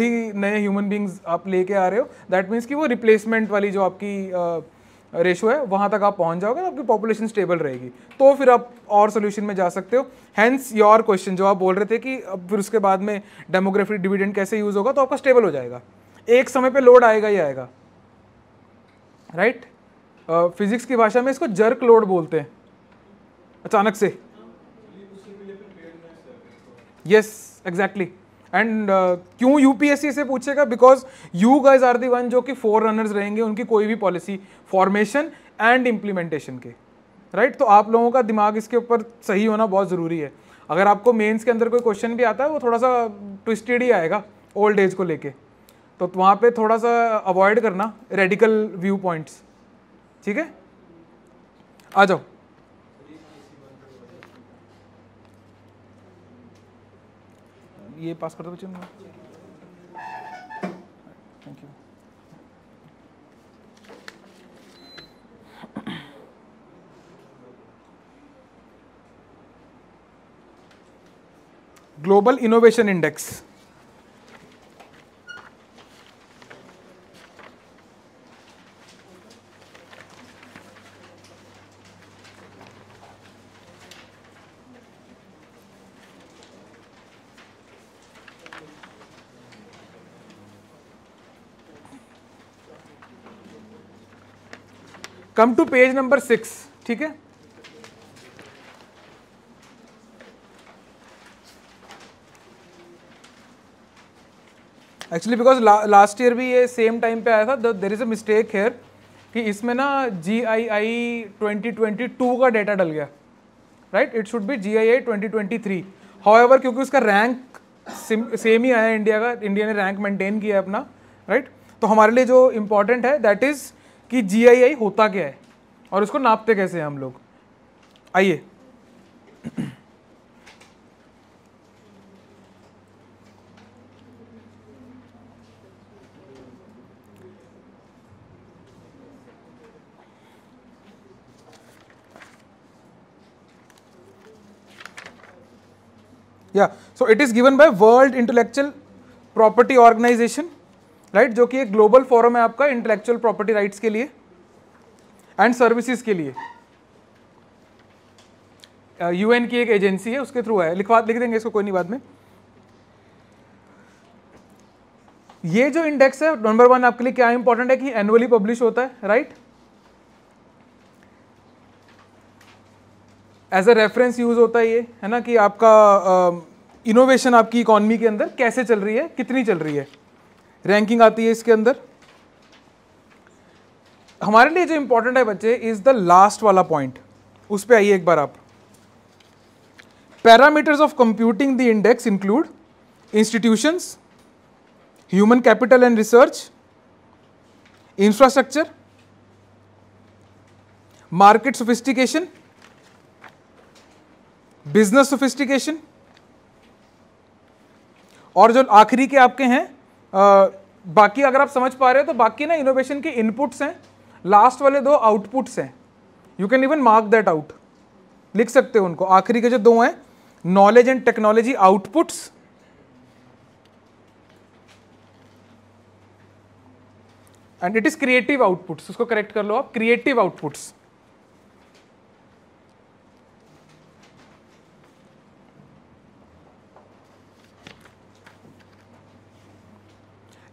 ही नए ह्यूमन बींग्स आप लेके आ रहे हो। दैट मीन्स कि वो रिप्लेसमेंट वाली जो आपकी रेशो है वहाँ तक आप पहुँच जाओगे, आपकी पॉपुलेशन स्टेबल रहेगी, तो फिर आप और सोल्यूशन में जा सकते हो। हैंस योर क्वेश्चन जो आप बोल रहे थे कि अब फिर उसके बाद में डेमोग्राफिक डिविडेंड कैसे यूज़ होगा, तो आपका स्टेबल हो जाएगा। एक समय पे लोड आएगा ही आएगा, राइट? फिजिक्स की भाषा में इसको जर्क लोड बोलते हैं, अचानक से। Yes, exactly. एंड क्यों यूपीएससी से पूछेगा? Because you guys are the one जो कि 4 रनर्स रहेंगे उनकी कोई भी पॉलिसी फॉर्मेशन एंड इम्प्लीमेंटेशन के, राइट? तो आप लोगों का दिमाग इसके ऊपर सही होना बहुत ज़रूरी है। अगर आपको मेंस के अंदर कोई क्वेश्चन भी आता है वो थोड़ा सा ट्विस्टेड ही आएगा ओल्ड एज को लेके, तो वहाँ पे थोड़ा सा अवॉइड करना रेडिकल व्यू पॉइंट्स, ठीक है? आ जाओ। ये पास कर दो बच्चों, thank you. Global innovation index, come to page number 6, ठीक है? एक्चुअली बिकॉज लास्ट ईयर भी ये सेम टाइम पे आया था, there is a mistake here कि इसमें ना GII 2022 का डेटा डल गया, right? It should be GII 2023। However क्योंकि उसका रैंक सेम ही आया इंडिया का, इंडिया ने रैंक मेंटेन किया है अपना, राइट? तो हमारे लिए जो इम्पोर्टेंट है दैट इज कि GII होता क्या है और उसको नापते कैसे हैं हम लोग। आइए, या so it is given by world intellectual property organisation, right? जो कि एक ग्लोबल फोरम है आपका इंटेलेक्चुअल प्रॉपर्टी राइट्स के लिए एंड सर्विसेज के लिए। UN की एक एजेंसी है, उसके थ्रू है। लिख देंगे इसको, कोई नहीं, बाद में। ये जो इंडेक्स है नंबर 1 आपके लिए क्या इंपॉर्टेंट है कि एनुअली पब्लिश होता है, right? As a reference use होता है ये, है ना, कि आपका इनोवेशन आपकी इकोनॉमी के अंदर कैसे चल रही है, कितनी चल रही है, रैंकिंग आती है इसके अंदर। हमारे लिए जो इंपॉर्टेंट है बच्चे इज द लास्ट वाला पॉइंट, उस पे आइए एक बार आप। Parameters of computing the index include institutions, human capital and research, infrastructure, market sophistication, business sophistication, और जो आखिरी के आपके हैं बाकी अगर आप समझ पा रहे हो तो बाकी ना इनोवेशन के इनपुट्स हैं, लास्ट वाले 2 आउटपुट्स हैं। You can even mark that out, लिख सकते हो उनको। आखिरी के जो दो हैं, knowledge and technology outputs and it is creative outputs, उसको करेक्ट कर लो आप, creative outputs.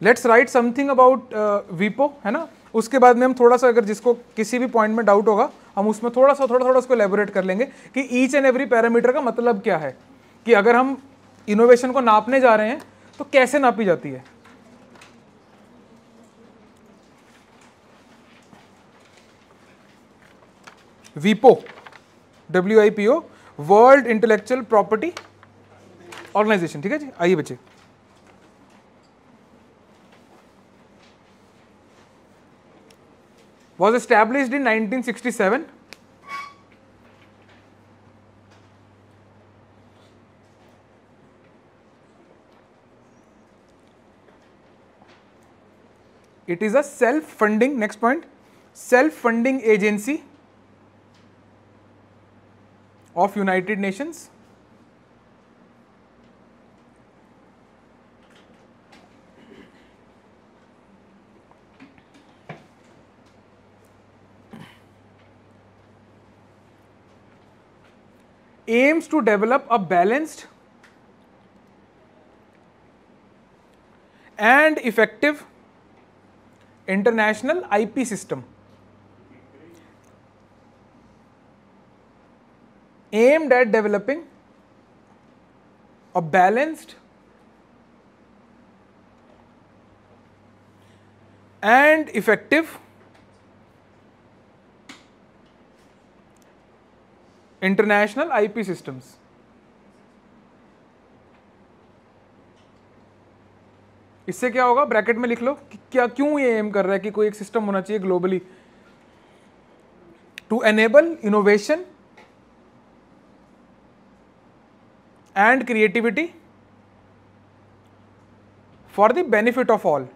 Let's write something about वीपो, है ना। उसके बाद में हम थोड़ा सा, अगर जिसको किसी भी पॉइंट में डाउट होगा, हम उसमें थोड़ा थोड़ा उसको एलेबोरेट कर लेंगे कि ईच एंड एवरी पैरामीटर का मतलब क्या है, कि अगर हम इनोवेशन को नापने जा रहे हैं तो कैसे नापी जाती है। वीपो, WIPO, world intellectual property organisation, ठीक है जी। आइए बच्चे, was established in 1967 it is a self-funding, next point, self-funding agency of United Nations aims to develop a balanced and effective international IP system. Aimed at developing a balanced and effective international IP systems. इससे क्या होगा, bracket में लिख लो कि क्या, क्यों ये M कर रहा है कि कोई एक सिस्टम होना चाहिए globally to enable innovation and creativity for the benefit of all.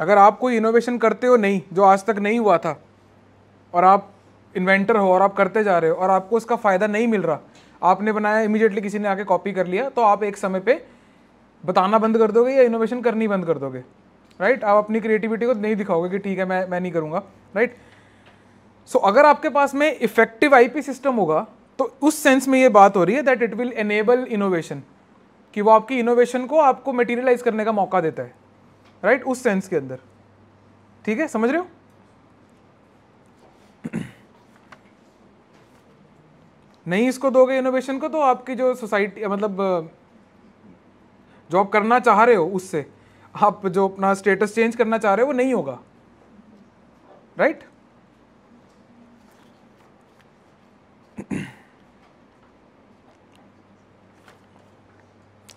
अगर आप कोई इनोवेशन करते हो नहीं जो आज तक नहीं हुआ था, और आप इन्वेंटर हो और आप करते जा रहे हो और आपको उसका फ़ायदा नहीं मिल रहा, आपने बनाया, इमीडिएटली किसी ने आके कॉपी कर लिया, तो आप एक समय पे बताना बंद कर दोगे या इनोवेशन करनी बंद कर दोगे, राइट। आप अपनी क्रिएटिविटी को नहीं दिखाओगे कि ठीक है मैं नहीं करूँगा, राइट। सो अगर आपके पास में इफेक्टिव IP सिस्टम होगा तो उस सेंस में ये बात हो रही है that it will enable innovation, कि वो आपकी इनोवेशन को आपको मटेरियलाइज करने का मौका देता है, राइट उस सेंस के अंदर, ठीक है, समझ रहे हो। नहीं इसको दोगे इनोवेशन को तो आपकी जो सोसाइटी, मतलब जो आप करना चाह रहे हो उससे आप जो अपना स्टेटस चेंज करना चाह रहे हो वो नहीं होगा, राइट।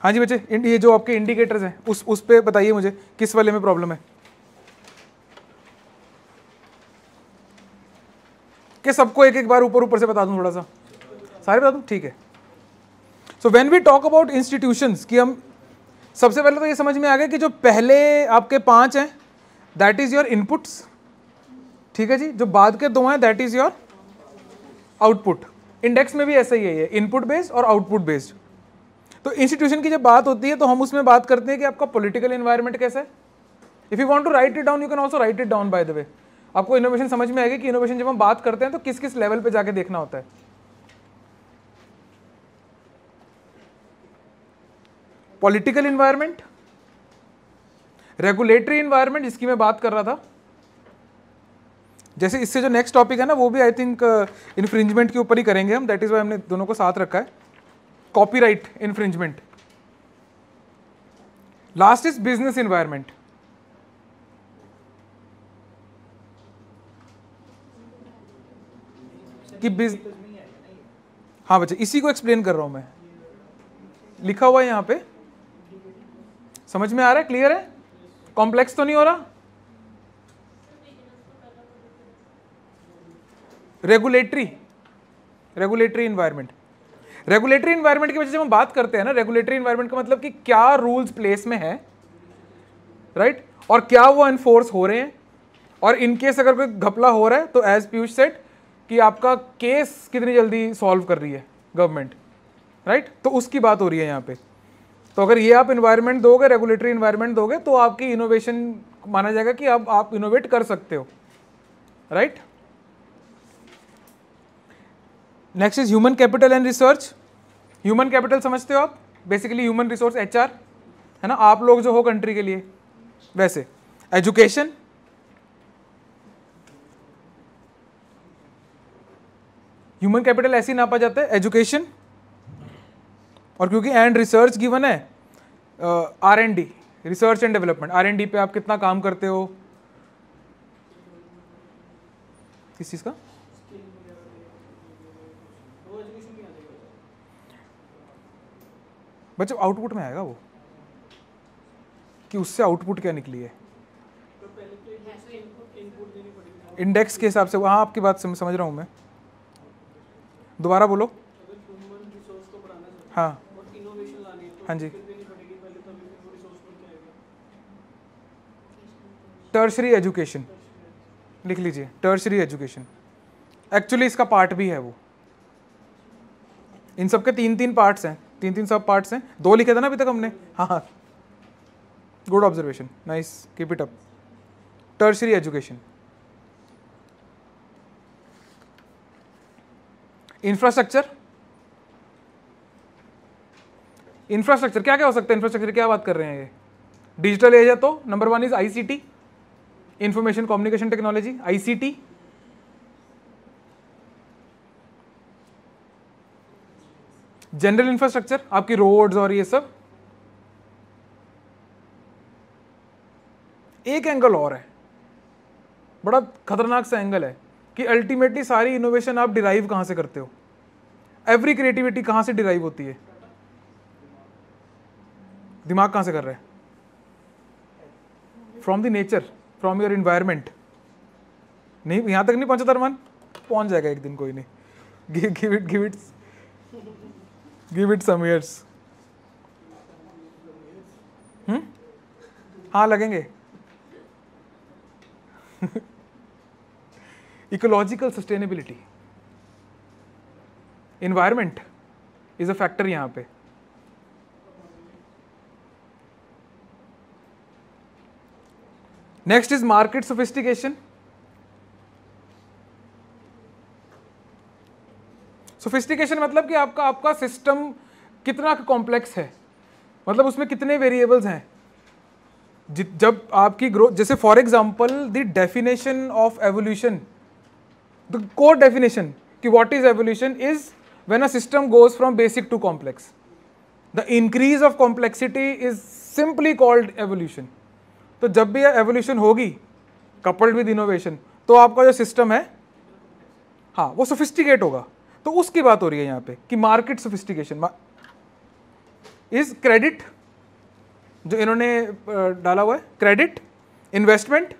हाँ जी बच्चे, ये जो आपके इंडिकेटर्स हैं उस पे बताइए मुझे किस वाले में प्रॉब्लम है। कि सबको एक बार ऊपर से बता दूं, थोड़ा सा सारे बता दूं, ठीक है। So when we talk about institutions, कि हम सबसे पहले तो ये समझ में आ गया कि जो पहले आपके 5 हैं दैट इज योर इनपुट्स, ठीक है जी। जो बाद के 2 हैं that is your output. Index में भी ऐसा ही है, इनपुट बेस्ड और आउटपुट बेस्ड। तो इंस्टीट्यूशन की जब बात होती है तो हम उसमें बात करते हैं कि आपका पॉलिटिकल एनवायरनमेंट कैसा है। If you want to write it down you can also write it down, by the way. आपको इनोवेशन समझ में आएगा कि इनोवेशन जब हम बात करते हैं तो किस किस लेवल पे जाके देखना होता है। पॉलिटिकल एनवायरनमेंट, रेगुलेटरी एनवायरनमेंट जिसकी मैं बात कर रहा था, जैसे इससे जो नेक्स्ट टॉपिक है ना वो भी आई थिंक इन्फ्रिंजमेंट के ऊपर ही करेंगे हम, दैट इज वाई हमने दोनों को साथ रखा है। Copyright infringement, last is business environment. कि हाँ बच्चे, इसी को एक्सप्लेन कर रहा हूं मैं, लिखा हुआ है यहां पे। समझ में आ रहा है, क्लियर है, कॉम्प्लेक्स तो नहीं हो रहा। रेगुलेटरी एनवायरनमेंट, रेगुलेटरी एनवायरनमेंट की वजह से जब हम बात करते हैं ना, रेगुलेटरी एनवायरनमेंट का मतलब कि क्या रूल्स प्लेस में है, राइट और क्या वो एनफोर्स हो रहे हैं, और इनकेस अगर कोई घपला हो रहा है तो एज पीयूष सेट कि आपका केस कितनी जल्दी सॉल्व कर रही है गवर्नमेंट, राइट? तो उसकी बात हो रही है यहाँ पे। तो अगर ये आप इन्वायरमेंट दोगे, रेगुलेटरी इन्वायरमेंट दोगे, तो आपकी इनोवेशन माना जाएगा कि अब आप इनोवेट कर सकते हो, right? Next is human capital and research. Human capital समझते हो आप? बेसिकली ह्यूमन रिसोर्स, HR, है ना, आप लोग जो हो कंट्री के लिए। वैसे एजुकेशन, ह्यूमन कैपिटल ऐसे ही नापा जाता है, एजुकेशन, और क्योंकि एंड रिसर्च गिवन है, R&D, research and development, R&D पे आप कितना काम करते हो, किस चीज़ का? बच्चों आउटपुट में आएगा वो कि उससे आउटपुट क्या निकली है, इंडेक्स के हिसाब से। वहाँ आपकी बात समझ रहा हूँ मैं, दोबारा बोलो। हाँ हाँ जी, टर्शरी एजुकेशन लिख लीजिए, टर्शरी एजुकेशन एक्चुअली इसका पार्ट भी है वो। इन सब के तीन पार्ट्स हैं, तीन सब पार्ट्स हैं, दो लिखे थे ना अभी तक हमने। हाँ, good observation, nice, keep it up. Tertiary education, infrastructure क्या क्या हो सकता है? इंफ्रास्ट्रक्चर क्या बात कर रहे हैं ये? डिजिटल एज है तो number 1 is ICT, information communication technology, ICT। General infrastructure आपकी रोड्स और ये सब। एक एंगल और है, बड़ा खतरनाक सा एंगल है, कि अल्टीमेटली सारी इनोवेशन आप डिराइव कहाँ से करते हो, एवरी क्रिएटिविटी कहाँ से डिराइव होती है, दिमाग कहाँ से कर रहे हैं? From the nature, from your environment. नहीं, यहाँ तक नहीं पहुँचा दरमान, पहुँच जाएगा एक दिन, कोई नहीं, गिव इट सम इयर्स। हाँ, लगेंगे। Ecological sustainability, environment is a factor यहाँ पे। Next is market sophistication. Sophistication मतलब कि आपका सिस्टम कितना कॉम्प्लेक्स है, मतलब उसमें कितने वेरिएबल्स हैं। जब आपकी ग्रोथ, जैसे for example the definition of evolution, the core definition कि what is evolution is when a system goes from basic to complex. The increase of complexity is simply called evolution. तो जब भी evolution होगी coupled with innovation, तो आपका जो system है, हाँ, वो सोफिस्टिकेट होगा। तो उसकी बात हो रही है यहाँ पे कि मार्केट सोफिस्टिकेशन इज क्रेडिट, जो इन्होंने डाला हुआ है, क्रेडिट, इन्वेस्टमेंट,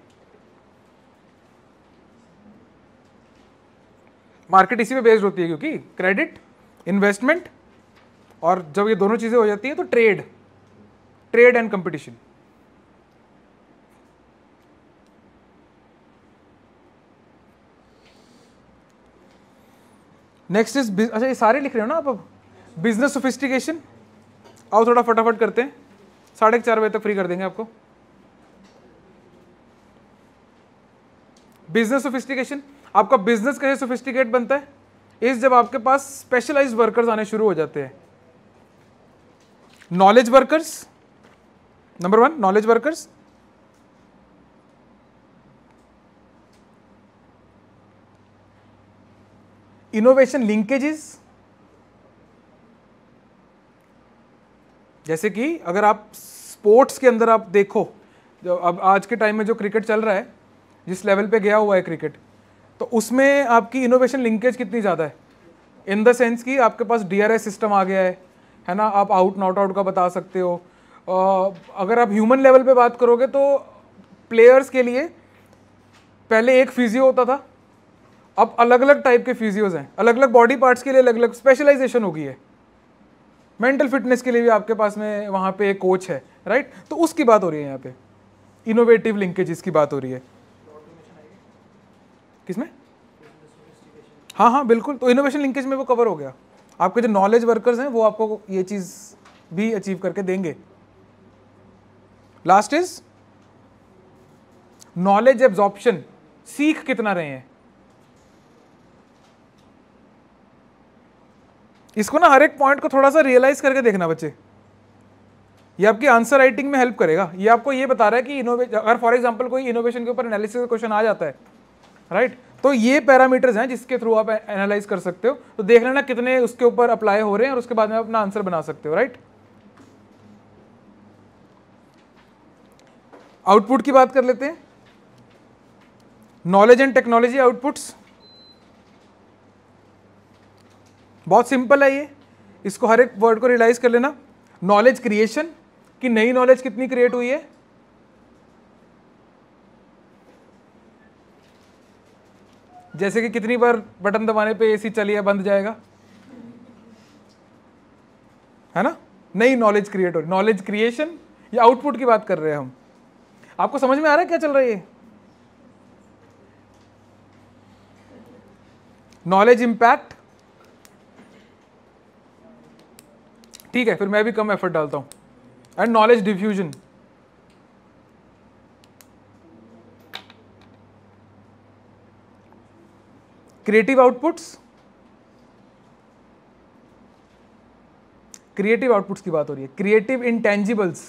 मार्केट इसी पे बेस्ड होती है, क्योंकि क्रेडिट, इन्वेस्टमेंट, और जब ये दोनों चीज़ें हो जाती है तो trade and competition. Next is, अच्छा ये सारे लिख रहे हो ना आप, अब बिजनेस सोफिस्टिकेशन। आओ थोड़ा फटाफट करते हैं, 4:30 बजे तक फ्री कर देंगे आपको। बिजनेस सोफिस्टिकेशन, आपका बिजनेस कैसे सोफिस्टिकेट बनता है, इस जब आपके पास स्पेशलाइज्ड वर्कर्स आने शुरू हो जाते हैं। Knowledge workers, number 1 knowledge workers. Innovation linkages, जैसे कि अगर आप स्पोर्ट्स के अंदर आप देखो, जो अब आज के टाइम में जो क्रिकेट चल रहा है, जिस लेवल पे गया हुआ है क्रिकेट, तो उसमें आपकी इनोवेशन लिंकेज कितनी ज़्यादा है, इन द सेंस कि आपके पास DRS सिस्टम आ गया है ना, आप आउट नॉट आउट का बता सकते हो। अगर आप ह्यूमन लेवल पे बात करोगे तो प्लेयर्स के लिए पहले एक फिजियो होता था, अब अलग अलग टाइप के फिजियोज हैं, अलग अलग बॉडी पार्ट्स के लिए अलग अलग स्पेशलाइजेशन हो गई है। मेंटल फिटनेस के लिए भी आपके पास में वहाँ पे एक कोच है, राइट? तो उसकी बात हो रही है यहाँ पे। इनोवेटिव लिंकेजेस की बात हो रही है किसमें? हाँ हाँ बिल्कुल, तो इनोवेशन लिंकेज में वो कवर हो गया। आपके जो नॉलेज वर्कर्स हैं वो आपको ये चीज़ भी अचीव करके देंगे। लास्ट इज नॉलेज एब्जॉर्प्शन, सीख कितना रहे हैं। इसको ना हर एक पॉइंट को थोड़ा सा रियलाइज करके देखना बच्चे, ये आपकी आंसर राइटिंग में हेल्प करेगा। ये आपको ये बता रहा है कि इनोवेशन, अगर फॉर एग्जांपल कोई इनोवेशन के ऊपर एनालिसिस क्वेश्चन आ जाता है राइट, तो ये पैरामीटर्स हैं जिसके थ्रू आप एनालाइज कर सकते हो। तो देख लेना कितने उसके ऊपर अप्लाई हो रहे हैं और उसके बाद में अपना आंसर बना सकते हो राइट। आउटपुट की बात कर लेते हैं, नॉलेज एंड टेक्नोलॉजी आउटपुट्स। बहुत सिंपल है ये, इसको हर एक वर्ड को रियलाइज कर लेना। नॉलेज क्रिएशन, कि नई नॉलेज कितनी क्रिएट हुई है। जैसे कि कितनी बार बटन दबाने पे एसी चल या बंद जाएगा, है ना, नई नॉलेज क्रिएट हो रही, नॉलेज क्रिएशन। या आउटपुट की बात कर रहे हैं हम, आपको समझ में आ रहा है क्या चल रहा है? ये नॉलेज इम्पैक्ट, ठीक है, फिर मैं भी कम एफर्ट डालता हूँ। And knowledge diffusion, creative outputs, creative outputs की बात हो रही है। क्रिएटिव इंटेंजिबल्स,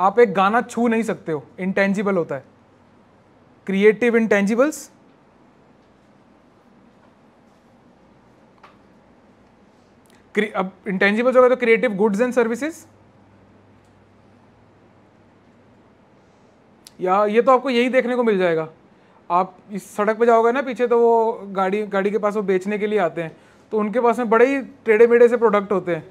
आप एक गाना छू नहीं सकते हो, इंटेंजिबल होता है। क्रिएटिव इंटेंजिबल्स, अब इंटेंजिबल्स होगा तो क्रिएटिव गुड्स एंड सर्विसेज, या ये तो आपको यही देखने को मिल जाएगा। आप इस सड़क पर जाओगे ना पीछे, तो वो गाड़ी के पास वो बेचने के लिए आते हैं, तो उनके पास में बड़े ही टेढ़े मेढ़े से प्रोडक्ट होते हैं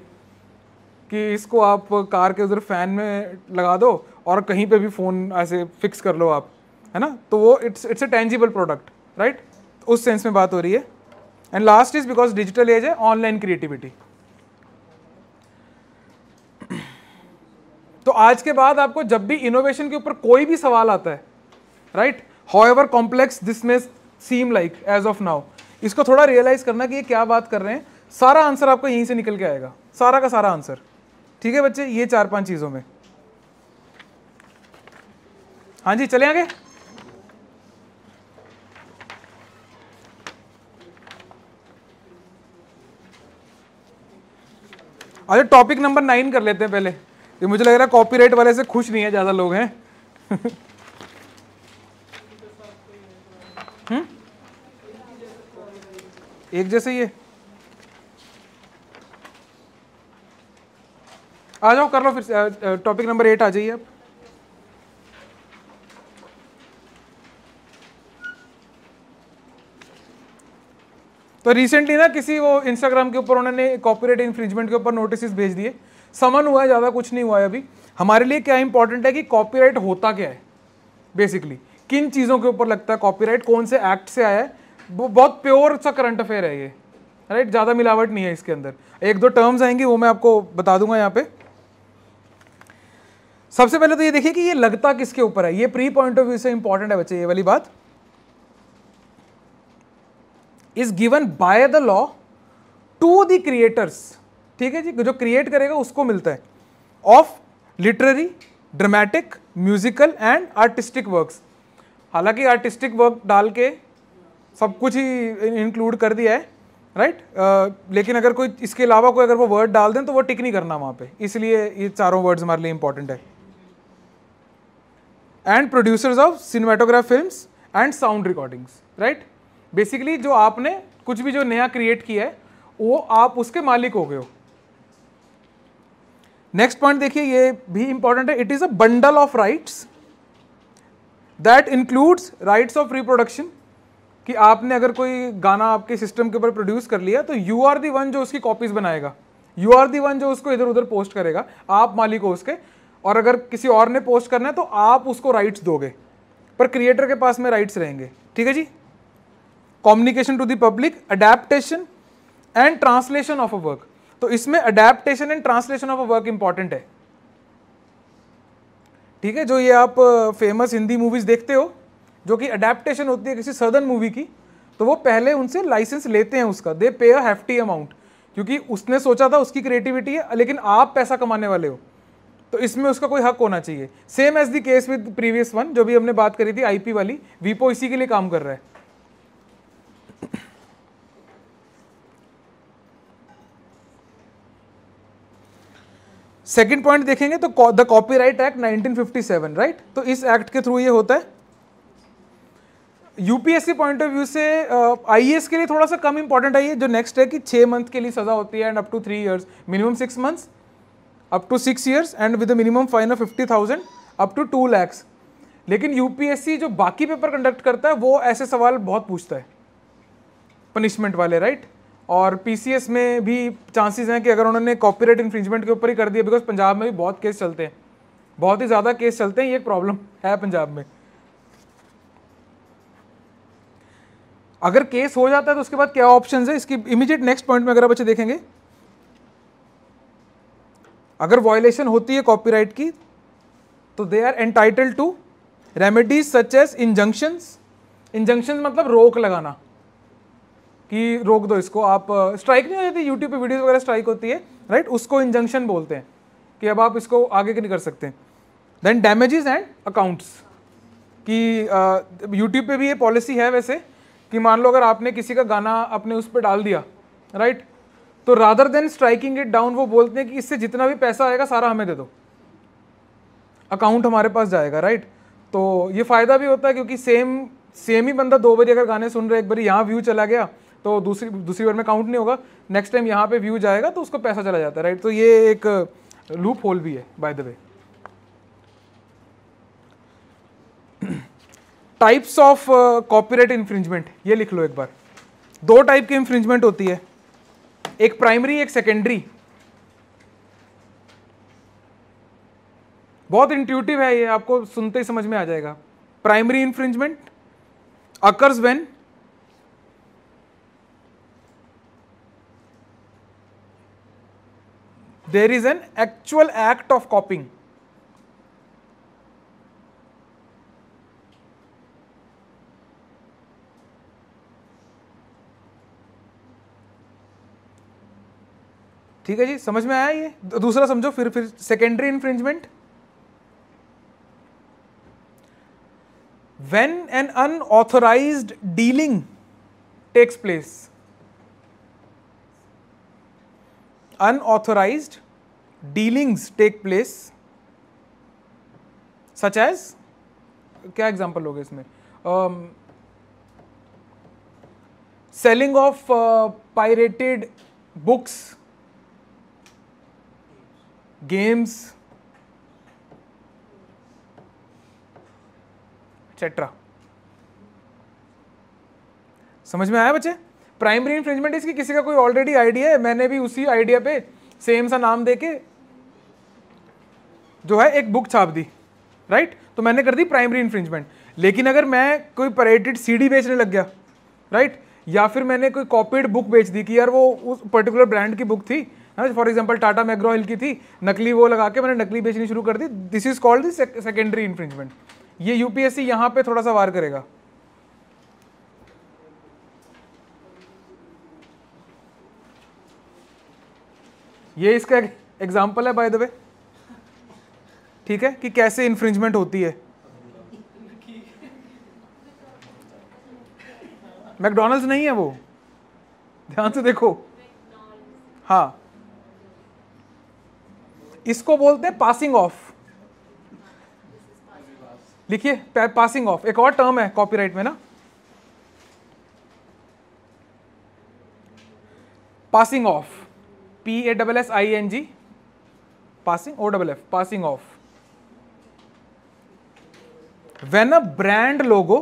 कि इसको आप कार के उधर फैन में लगा दो और कहीं पे भी फ़ोन ऐसे फिक्स कर लो आप, है ना। तो वो it's a tangible product right, उस सेंस में बात हो रही है। And last is, because digital age है, ऑनलाइन क्रिएटिविटी। तो आज के बाद आपको जब भी इनोवेशन के ऊपर कोई भी सवाल आता है right, however complex this may seem like as of now, इसको थोड़ा रियलाइज करना कि ये क्या बात कर रहे हैं। सारा आंसर आपको यहीं से निकल के आएगा, सारा का सारा आंसर। ठीक है बच्चे, ये 4-5 चीज़ों में। हाँ जी, चले आगे। अच्छा, टॉपिक नंबर 9 कर लेते हैं पहले, ये मुझे लग रहा है कॉपीराइट वाले से खुश नहीं है ज़्यादा लोग हैं। एक जैसे ही है, आ जाओ कर लो फिर, टॉपिक नंबर 8 आ जाइए आप। तो रिसेंटली ना किसी वो इंस्टाग्राम के ऊपर उन्होंने कॉपीराइट इन्फ्रिंजमेंट के ऊपर नोटिस भेज दिए, समन हुआ है, ज़्यादा कुछ नहीं हुआ है अभी। हमारे लिए क्या इंपॉर्टेंट है कि कॉपीराइट होता क्या है, बेसिकली किन चीज़ों के ऊपर लगता है कॉपीराइट, कौन से एक्ट से आया है, वो बहुत प्योर सा करंट अफेयर है ये राइट, ज़्यादा मिलावट नहीं है इसके अंदर। 1-2 टर्म्स आएंगी वो मैं आपको बता दूंगा यहाँ पे। सबसे पहले तो ये देखिए कि ये लगता किसके ऊपर है, ये प्री पॉइंट ऑफ व्यू से इंपॉर्टेंट है बच्चे, ये वाली बात। Is given by the law to the creators, ठीक है जी, जो क्रिएट करेगा उसको मिलता है, of literary, dramatic, musical and artistic works. हालांकि आर्टिस्टिक वर्क डाल के सब कुछ ही इंक्लूड कर दिया है राइट, लेकिन अगर कोई इसके अलावा कोई अगर वो वर्ड डाल दें तो वो टिक नहीं करना वहाँ पे, इसलिए ये चारों वर्ड्स हमारे लिए इंपॉर्टेंट है। And producers of cinematograph films and sound recordings right, basically जो आपने कुछ भी जो नया क्रिएट किया है वो आप उसके मालिक हो गए हो। नेक्स्ट पॉइंट देखिए, ये भी इंपॉर्टेंट है, it is a bundle of rights that includes rights of reproduction, कि आपने अगर कोई गाना आपके सिस्टम के ऊपर प्रोड्यूस कर लिया तो यू आर दी वन जो उसकी कॉपीज बनाएगा, यू आर दी वन जो उसको इधर उधर पोस्ट करेगा, आप मालिक हो उसके। और अगर किसी और ने पोस्ट करना है तो आप उसको राइट्स दोगे, पर क्रिएटर के पास में राइट्स रहेंगे। ठीक है जी। Communication to the public, adaptation and translation of a work, तो इसमें adaptation and translation of a work important है। ठीक है, जो ये आप फेमस हिंदी मूवीज़ देखते हो जो कि अडेप्टेशन होती है किसी सदर्न मूवी की, तो वो पहले उनसे लाइसेंस लेते हैं उसका, दे पे अ हैफ्टी अमाउंट, क्योंकि उसने सोचा था उसकी क्रिएटिविटी है लेकिन आप पैसा कमाने वाले हो, तो इसमें उसका कोई हक होना चाहिए। Same as the case with previous one, जो भी हमने बात करी थी आईपी वाली, वीपो इसी के लिए काम कर रहा है। सेकेंड पॉइंट देखेंगे तो द कॉपीराइट एक्ट 1957, राइट, तो इस एक्ट के थ्रू ये होता है। यूपीएससी पॉइंट ऑफ व्यू से आईएएस के लिए थोड़ा सा कम इंपॉर्टेंट है ये, जो नेक्स्ट है कि 6 मंथ के लिए सजा होती है and up to 3 years, minimum 6 months up to 6 years and with minimum fine of 50,000 up to 2 lakh. लेकिन यूपीएससी जो बाकी पेपर कंडक्ट करता है वो ऐसे सवाल बहुत पूछता है पनिशमेंट वाले, राइट, और पीसीएस में भी चांसेस हैं कि अगर उन्होंने कॉपीराइट इन्फ्रिंजमेंट के ऊपर ही कर दिया, बिकॉज पंजाब में भी बहुत केस चलते हैं, बहुत ही ज़्यादा केस चलते हैं, ये एक प्रॉब्लम है पंजाब में। अगर केस हो जाता है तो उसके बाद क्या ऑप्शंस है, इसकी इमीडिएट नेक्स्ट पॉइंट में अगर आप बच्चे देखेंगे, अगर वायलेशन होती है कॉपीराइट की तो they are entitled to remedies such as injunctions. Injunctions मतलब रोक लगाना कि रोक दो इसको, आप स्ट्राइक नहीं हो जाती यूट्यूब पे वीडियोस वगैरह स्ट्राइक होती है, राइट, उसको इंजंक्शन बोलते हैं कि अब आप इसको आगे के नहीं कर सकते। देन डैमेजेस एंड अकाउंट्स, कि यूट्यूब पे भी ये पॉलिसी है वैसे कि मान लो अगर आपने किसी का गाना अपने उस पर डाल दिया, राइट, तो rather than striking it down वो बोलते हैं कि इससे जितना भी पैसा आएगा सारा हमें दे दो, अकाउंट हमारे पास जाएगा, राइट। तो ये फ़ायदा भी होता है क्योंकि सेम ही बंदा 2 बारी अगर गाने सुन रहे, एक बार यहाँ व्यू चला गया तो दूसरी बार में काउंट नहीं होगा, नेक्स्ट टाइम यहाँ पर व्यू जाएगा तो उसको पैसा चला जाता है, राइट। तो ये एक लूप होल भी है by the way. Types of copyright infringement, ये लिख लो एक बार, 2 टाइप की इन्फ्रिंजमेंट होती है, एक प्राइमरी एक सेकेंडरी। बहुत इंट्यूटिव है ये, आपको सुनते ही समझ में आ जाएगा। Primary infringement occurs when there is an actual act of copying, ठीक है जी, समझ में आया ये। दूसरा समझो फिर secondary infringement, when an unauthorised dealing takes place, unauthorised dealings take place such as, क्या एग्जांपल होगा इसमें, selling of pirated books, games etcetera. समझ में आया बच्चे? प्राइमरी इन्फ्रिंजमेंट इसकी किसी का कोई ऑलरेडी आइडिया है, मैंने भी उसी आइडिया पे सेम सा नाम देके जो है एक बुक छाप दी, राइट, तो मैंने कर दी प्राइमरी इन्फ्रिंजमेंट। लेकिन अगर मैं कोई पायरेटेड सीडी बेचने लग गया, राइट, या फिर मैंने कोई कॉपीड बुक बेच दी कि यार वो उस पर्टिकुलर ब्रांड की बुक थी, for example Tata McGraw Hill की थी, नकली वो लगा के मैंने नकली बेचनी शुरू कर दी, this is called the secondary infringement. ये यूपीएससी यहां पे थोड़ा सा वार करेगा। ये इसका एग्जाम्पल है बाय द वे, ठीक है, कि कैसे इन्फ्रिंजमेंट होती है। मैकडोनल्ड्स नहीं है वो, ध्यान से देखो, हाँ, इसको बोलते हैं पासिंग ऑफ। लिखिए पासिंग ऑफ, एक और टर्म है कॉपीराइट में ना, passing off, PASSING, passing OFF, passing off. When a brand logo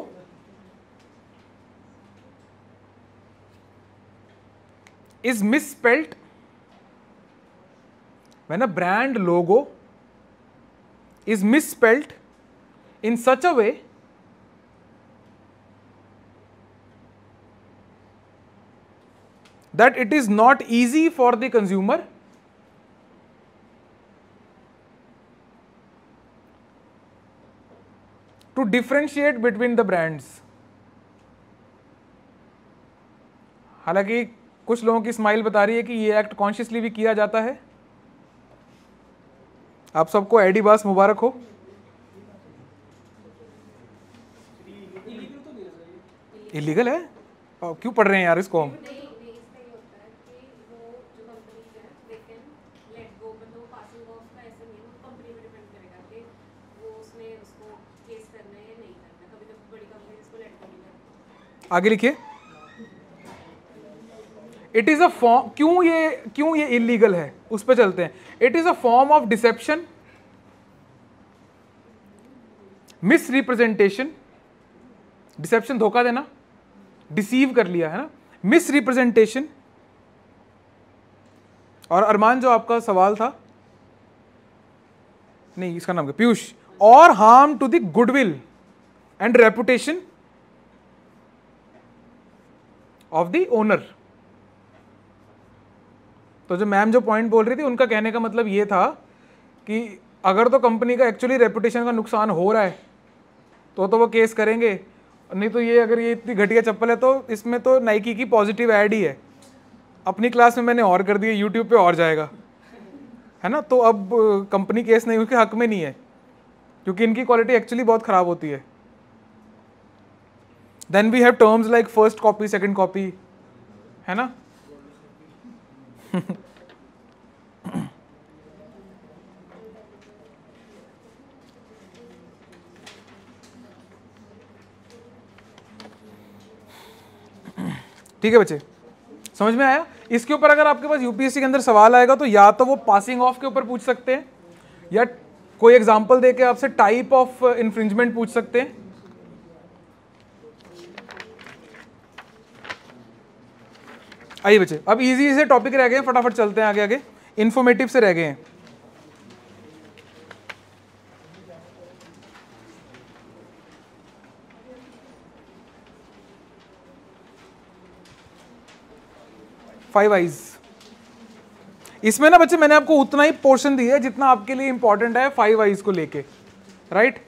is misspelled, when a brand logo is misspelled in such a way that it is not easy for the consumer to differentiate between the brands. हालांकि कुछ लोगों की smile बता रही है कि ये act consciously भी किया जाता है। आप सबको एडिडास मुबारक हो। इलीगल है, क्यों पढ़ रहे हैं यार इसको हम? आगे लिखिए। इट इज अ फॉर्म, क्यों ये इलीगल है उस पर चलते हैं। It is a form of deception, misrepresentation, deception धोखा देना, डिसीव कर लिया है ना, मिसरिप्रेजेंटेशन। और अरमान जो आपका सवाल था, नहीं इसका नाम क्या, पीयूष, और harm to the goodwill and reputation of the owner. तो जो मैम जो पॉइंट बोल रही थी उनका कहने का मतलब ये था कि अगर तो कंपनी का एक्चुअली रेपुटेशन का नुकसान हो रहा है तो वो केस करेंगे, नहीं तो ये अगर ये इतनी घटिया चप्पल है तो इसमें तो नाइकी की पॉजिटिव ऐड ही है। अपनी क्लास में मैंने और कर दिया, यूट्यूब पे और जाएगा, है ना। तो अब कंपनी केस नहीं, उसके हक में नहीं है क्योंकि इनकी क्वालिटी एक्चुअली बहुत ख़राब होती है। Then we have terms like first copy, second copy, है ना। ठीक है बच्चे, समझ में आया? इसके ऊपर अगर आपके पास यूपीएससी के अंदर सवाल आएगा तो या तो वो पासिंग ऑफ के ऊपर पूछ सकते हैं या कोई एग्जाम्पल देके आपसे टाइप ऑफ इन्फ्रिंजमेंट पूछ सकते हैं। आइए बच्चे, अब इजी से टॉपिक रह गए हैं, फटाफट चलते हैं आगे आगे, इन्फॉर्मेटिव से रह गए हैं। फाइव आइज, इसमें ना बच्चे मैंने आपको उतना ही पोर्शन दिया है जितना आपके लिए इंपॉर्टेंट है फाइव आइज को लेके, राइट।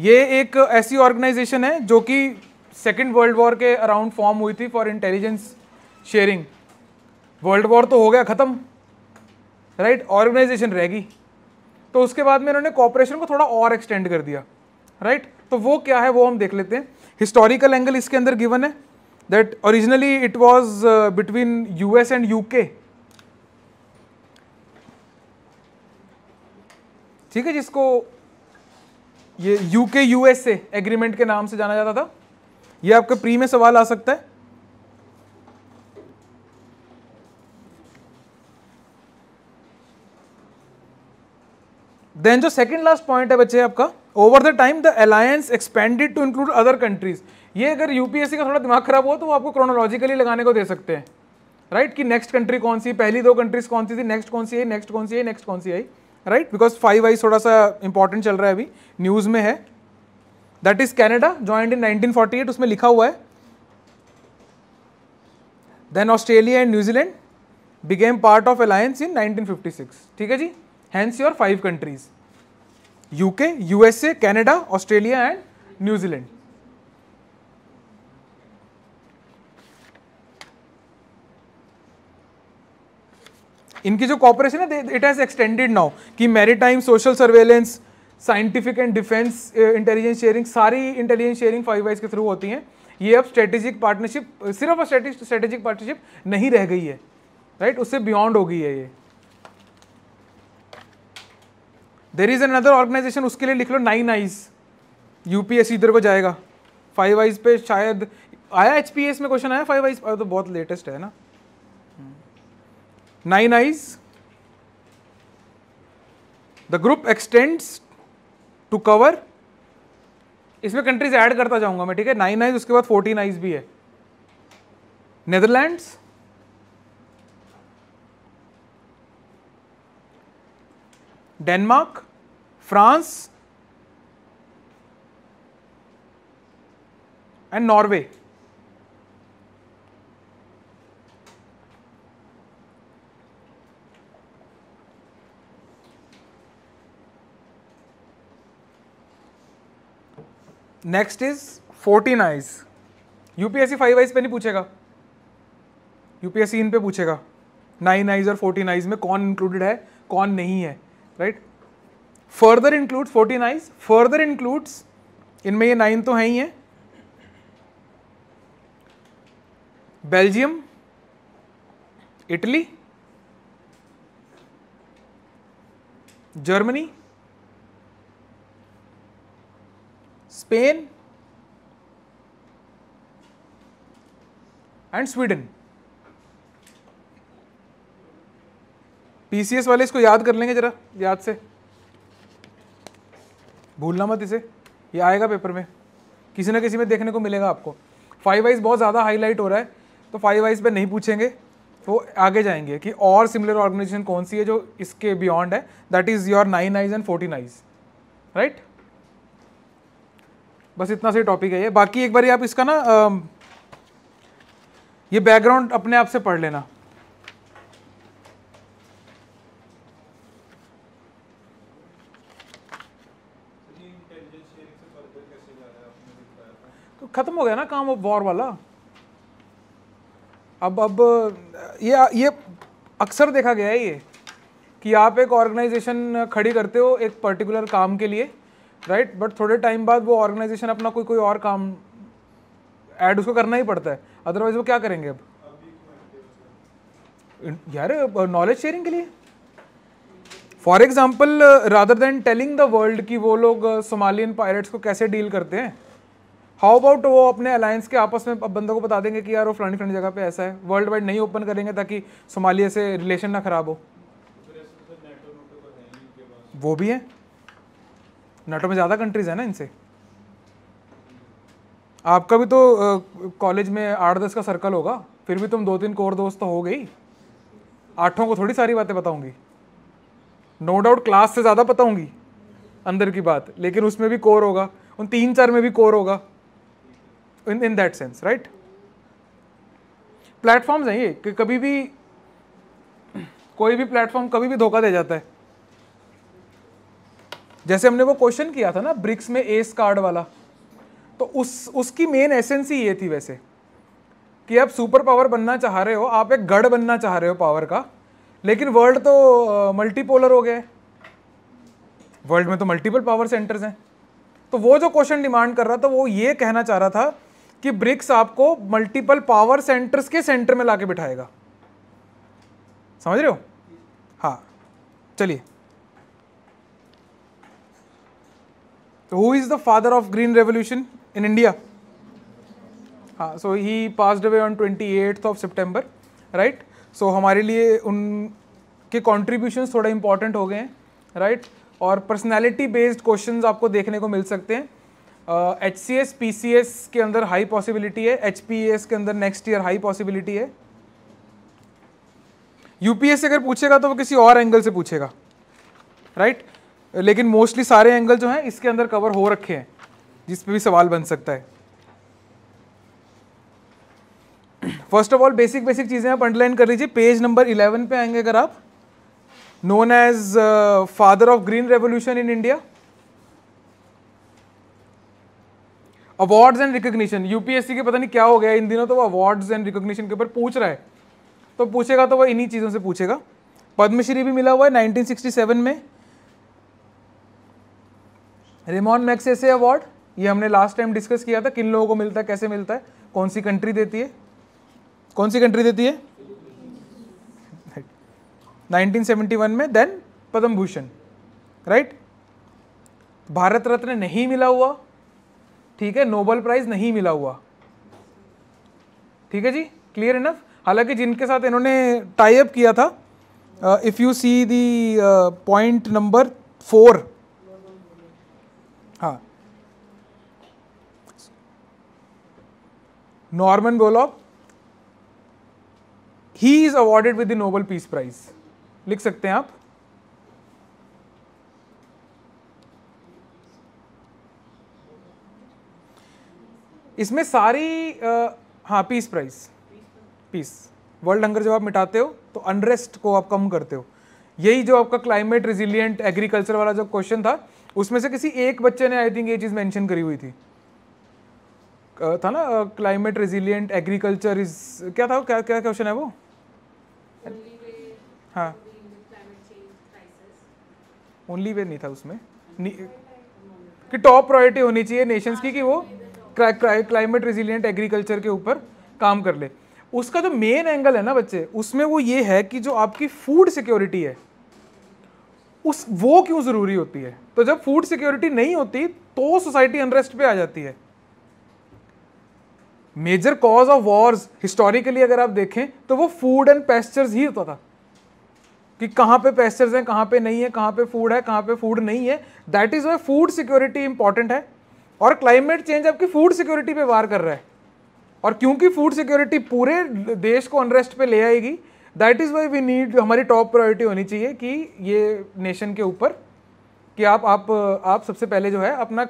ये एक ऐसी ऑर्गेनाइजेशन है जो कि सेकेंड वर्ल्ड वॉर के अराउंड फॉर्म हुई थी for intelligence sharing. World war तो हो गया ख़त्म, राइट, ऑर्गेनाइजेशन रह गई। तो उसके बाद में इन्होंने कॉपरेशन को थोड़ा और एक्सटेंड कर दिया, राइट। तो वो क्या है वो हम देख लेते हैं। हिस्टोरिकल एंगल इसके अंदर गिवन है that originally it was between US and UK, ठीक है, जिसको ये यूके यूएसए एग्रीमेंट के नाम से जाना जाता था। ये आपके प्री में सवाल आ सकता है। देन जो सेकंड लास्ट पॉइंट है बच्चे आपका, over the time the alliance expanded to include other countries. ये अगर यूपीएससी का थोड़ा दिमाग खराब हो तो वो आपको क्रोनोलॉजिकली लगाने को दे सकते हैं, राइट, कि नेक्स्ट कंट्री कौन सी, पहली दो कंट्रीज कौन सी थी, नेक्स्ट कौन सी है, नेक्स्ट कौन सी है, नेक्स्ट कौन सी आई, राइट, बिकॉज फाइव आई थोड़ा सा इंपॉर्टेंट चल रहा है अभी, न्यूज़ में है। That is Canada joined in 1948, उसमें लिखा हुआ है। Then Australia and New Zealand became part of alliance in 1956, ठीक है जी। Hence your five countries: UK, USA, Canada, Australia, and New Zealand. इनकी जो cooperation है, it has extended now कि maritime, social surveillance, scientific and defense intelligence sharing, सारी intelligence sharing five eyes के through होती हैं। ये अब strategic partnership, सिर्फ strategic partnership नहीं रह गई है, right? उससे beyond हो गई है ये। देर इज अनदर ऑर्गेनाइजेशन, उसके लिए लिख लो नाइन आइज। यूपीएससी इधर को जाएगा, फाइव आइज पे शायद आया, एचपीएस में क्वेश्चन आया फाइव आइज, तो बहुत लेटेस्ट है ना। Nine eyes, the group extends to cover, इसमें कंट्रीज ऐड करता जाऊंगा मैं, ठीक है। नाइन आइज, उसके बाद 14 आइज भी है। Netherlands, Denmark, France and Norway. Next is 14 eyes. UPSC 5 eyes पे नहीं पूछेगा, यूपीएससी इन पे पूछेगा। 9 आइज और 14 आइज में कौन इंक्लूडेड है कौन नहीं है, right. Further includes 14 eyes, further includes, इनमें ये 9 तो है ही है, Belgium, Italy, Germany, Spain and Sweden. PCS वाले इसको याद कर लेंगे, जरा याद से भूलना मत इसे, ये आएगा पेपर में किसी ना किसी में देखने को मिलेगा आपको। 5 आइज बहुत ज़्यादा हाईलाइट हो रहा है तो 5 आइज पे नहीं पूछेंगे, तो आगे जाएंगे कि और सिमिलर ऑर्गेनाइजेशन कौन सी है जो इसके बियॉन्ड है, that is your 9 eyes and 14 eyes, right. बस इतना से टॉपिक है ये, बाकी एक बार आप इसका ना ये बैकग्राउंड अपने आप से पढ़ लेना। तो खत्म हो गया ना काम अब वॉर वाला। अब ये अक्सर देखा गया है ये कि आप एक ऑर्गेनाइजेशन खड़ी करते हो एक पर्टिकुलर काम के लिए, राइट, बट थोड़े टाइम बाद वो ऑर्गेनाइजेशन अपना कोई और काम ऐड उसको करना ही पड़ता है, अदरवाइज वो क्या करेंगे। अब यार नॉलेज शेयरिंग के लिए, for example rather than telling the world कि वो लोग सोमालियन पायरेट्स को कैसे डील करते हैं, हाउ अबाउट वो अपने अलायंस के आपस में बंदों को बता देंगे कि यार वो फलानी फलानी जगह पे ऐसा है, वर्ल्ड वाइड नहीं ओपन करेंगे ताकि सोमालिया से रिलेशन ना खराब हो। वो भी है, नाटो में ज़्यादा कंट्रीज है ना इनसे। आपका भी तो कॉलेज में 8-10 का सर्कल होगा, फिर भी तुम 2-3 कोर दोस्त तो हो गई, 8 को थोड़ी सारी बातें बताऊंगी, नो डाउट क्लास से ज़्यादा बताऊंगी अंदर की बात, लेकिन उसमें भी कोर होगा, उन 3-4 में भी कोर होगा, in that sense, right. Platforms हैं ये कि कभी भी कोई भी प्लेटफॉर्म कभी भी धोखा दे जाता है। जैसे हमने वो क्वेश्चन किया था ना ब्रिक्स में एस कार्ड वाला, तो उसकी मेन एसेंस ही ये थी वैसे कि आप सुपर पावर बनना चाह रहे हो, आप एक गढ़ बनना चाह रहे हो पावर का, लेकिन वर्ल्ड तो मल्टीपोलर हो गया है, वर्ल्ड में तो मल्टीपल पावर सेंटर्स हैं। तो वो जो क्वेश्चन डिमांड कर रहा था वो ये कहना चाह रहा था कि ब्रिक्स आपको मल्टीपल पावर सेंटर्स के सेंटर में लाके बिठाएगा, समझ रहे हो। हाँ चलिए, who is the father of green revolution in India? हाँ, so he passed away on 28th of September, right. So हमारे लिए उनके कॉन्ट्रीब्यूशंस थोड़ा इंपॉर्टेंट हो गए हैं, राइट। और पर्सनैलिटी बेस्ड क्वेश्चंस आपको देखने को मिल सकते हैं। एचसीएस पीसीएस के अंदर हाई पॉसिबिलिटी है, एचपीएस के अंदर नेक्स्ट ईयर हाई पॉसिबिलिटी है। यूपीएस अगर पूछेगा तो वो किसी और एंगल से पूछेगा, राइट। लेकिन मोस्टली सारे एंगल जो हैं इसके अंदर कवर हो रखे हैं, जिस पे भी सवाल बन सकता है। फर्स्ट ऑफ ऑल बेसिक चीज़ें आप अंडरलाइन कर लीजिए। पेज नंबर 11 पे आएंगे अगर आप, known as father of green revolution in India, awards and recognition. UPSC के पता नहीं क्या हो गया इन दिनों, तो वो अवार्ड्स एंड रिकॉग्निशन के ऊपर पूछ रहा है, तो पूछेगा तो वो इन्हीं चीज़ों से पूछेगा। पद्मश्री भी मिला हुआ है 1967 में, रेमॉन मैग्सेसे अवार्ड, ये हमने लास्ट टाइम डिस्कस किया था, किन लोगों को मिलता है, कैसे मिलता है, कौन सी कंट्री देती है, कौन सी कंट्री देती है, 1971 में। देन पद्म भूषण, राइट, भारत रत्न नहीं मिला हुआ, ठीक है, नोबेल प्राइज नहीं मिला हुआ, ठीक है जी, क्लियर इनफ। हालांकि जिनके साथ इन्होंने टाई अप किया था, if you see the point number 4, हाँ, Norman Borlaug, he is awarded with the Nobel peace prize, लिख सकते हैं आप। इसमें सारी हाँ, peace prize, peace, world hunger जब आप मिटाते हो तो अनरेस्ट को आप कम करते हो। यही जो आपका क्लाइमेट रेजिलियंट एग्रीकल्चर वाला जो क्वेश्चन था उसमें से किसी एक बच्चे ने आई थिंक ये चीज़ मेंशन करी हुई थी, था ना, क्लाइमेट रेजिलियंट एग्रीकल्चर इज क्या था, क्या क्वेश्चन है वो? हाँ, ओनली वे नहीं था उसमें कि टॉप प्रायोरिटी होनी चाहिए नेशंस की कि वो क्लाइमेट रेजिलियंट एग्रीकल्चर के ऊपर काम कर ले। उसका जो मेन एंगल है ना बच्चे, उसमें वो ये है कि जो आपकी फूड सिक्योरिटी है उस वो क्यों ज़रूरी होती है। तो जब फूड सिक्योरिटी नहीं होती तो सोसाइटी अनरेस्ट पे आ जाती है। Major cause of wars historically अगर आप देखें तो वो फूड एंड पेस्चर्स ही होता था कि कहाँ पे पेस्चर्स हैं, कहाँ पे नहीं है, कहाँ पे फूड है, कहाँ पे फूड नहीं है। That is why food security important है। और क्लाइमेट चेंज आपकी फूड सिक्योरिटी पे वार कर रहा है, और क्योंकि फूड सिक्योरिटी पूरे देश को अनरेस्ट पे ले आएगी, that is why we need, हमारी टॉप प्रायोरिटी होनी चाहिए कि ये नेशन के ऊपर कि आप सबसे पहले जो है अपना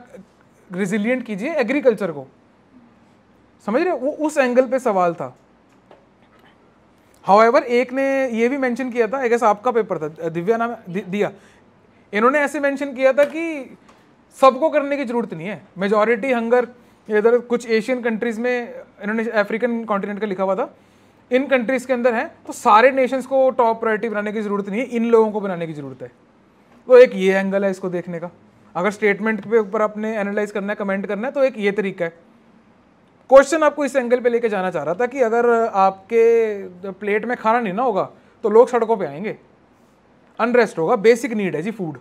रिजिलियंट कीजिए एग्रीकल्चर को। समझ रहे हो, वो उस एंगल पे सवाल था। हाउएवर एक ने ये भी मेंशन किया था, आई गेस आपका पेपर था, दिव्या नाम दिया, इन्होंने ऐसे मेंशन किया था कि सबको करने की ज़रूरत नहीं है, मेजॉरिटी हंगर इधर कुछ एशियन कंट्रीज़ में, इन्होंने अफ्रीकन कॉन्टिनेंट का लिखा हुआ था, इन कंट्रीज़ के अंदर है, तो सारे नेशंस को टॉप प्रायोरिटी बनाने की ज़रूरत नहीं है, इन लोगों को बनाने की ज़रूरत है। तो एक ये एंगल है इसको देखने का। अगर स्टेटमेंट के ऊपर आपने एनालाइज करना है, कमेंट करना है, तो एक ये तरीका है। क्वेश्चन आपको इस एंगल पे लेके जाना चाह रहा था कि अगर आपके प्लेट में खाना नहीं ना होगा तो लोग सड़कों पे आएंगे, अनरेस्ट होगा, बेसिक नीड है जी फूड,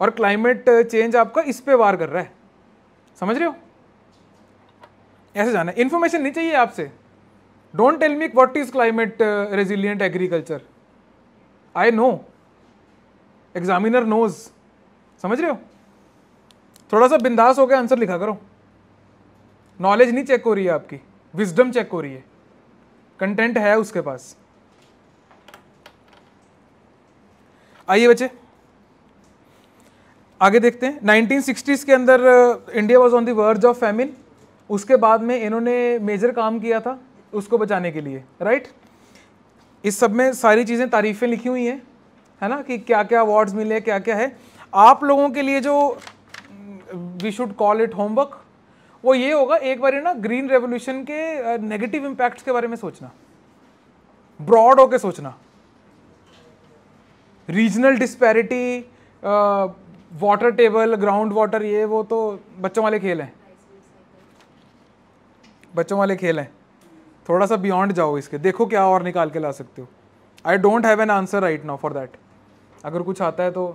और क्लाइमेट चेंज आपका इस पे वार कर रहा है। समझ रहे हो, ऐसे जाना है। इन्फॉर्मेशन नहीं चाहिए आपसे, don't tell me what is climate resilient agriculture, I know, examiner knows. समझ रहे हो, थोड़ा सा बिंदास होकर आंसर लिखा करो। नॉलेज नहीं चेक हो रही है आपकी, विजडम चेक हो रही है, कंटेंट है उसके पास। आइए बच्चे आगे देखते हैं। 1960s के अंदर India was on the verge of famine, उसके बाद में इन्होंने मेजर काम किया था उसको बचाने के लिए, राइट। इस सब में सारी चीज़ें तारीफें लिखी हुई हैं, है ना, कि क्या क्या अवार्ड्स मिले, क्या क्या है। आप लोगों के लिए जो we should call it homework वो ये होगा, एक बार ना ग्रीन रेवोल्यूशन के नेगेटिव इंपैक्ट्स के बारे में सोचना, ब्रॉड होके सोचना, regional disparity, water table, ground water, ये वो तो बच्चों वाले खेल हैं, बच्चों वाले खेल हैं। थोड़ा सा बियॉन्ड जाओ इसके, देखो क्या और निकाल के ला सकते हो। I don't have an answer right now for that, अगर कुछ आता है तो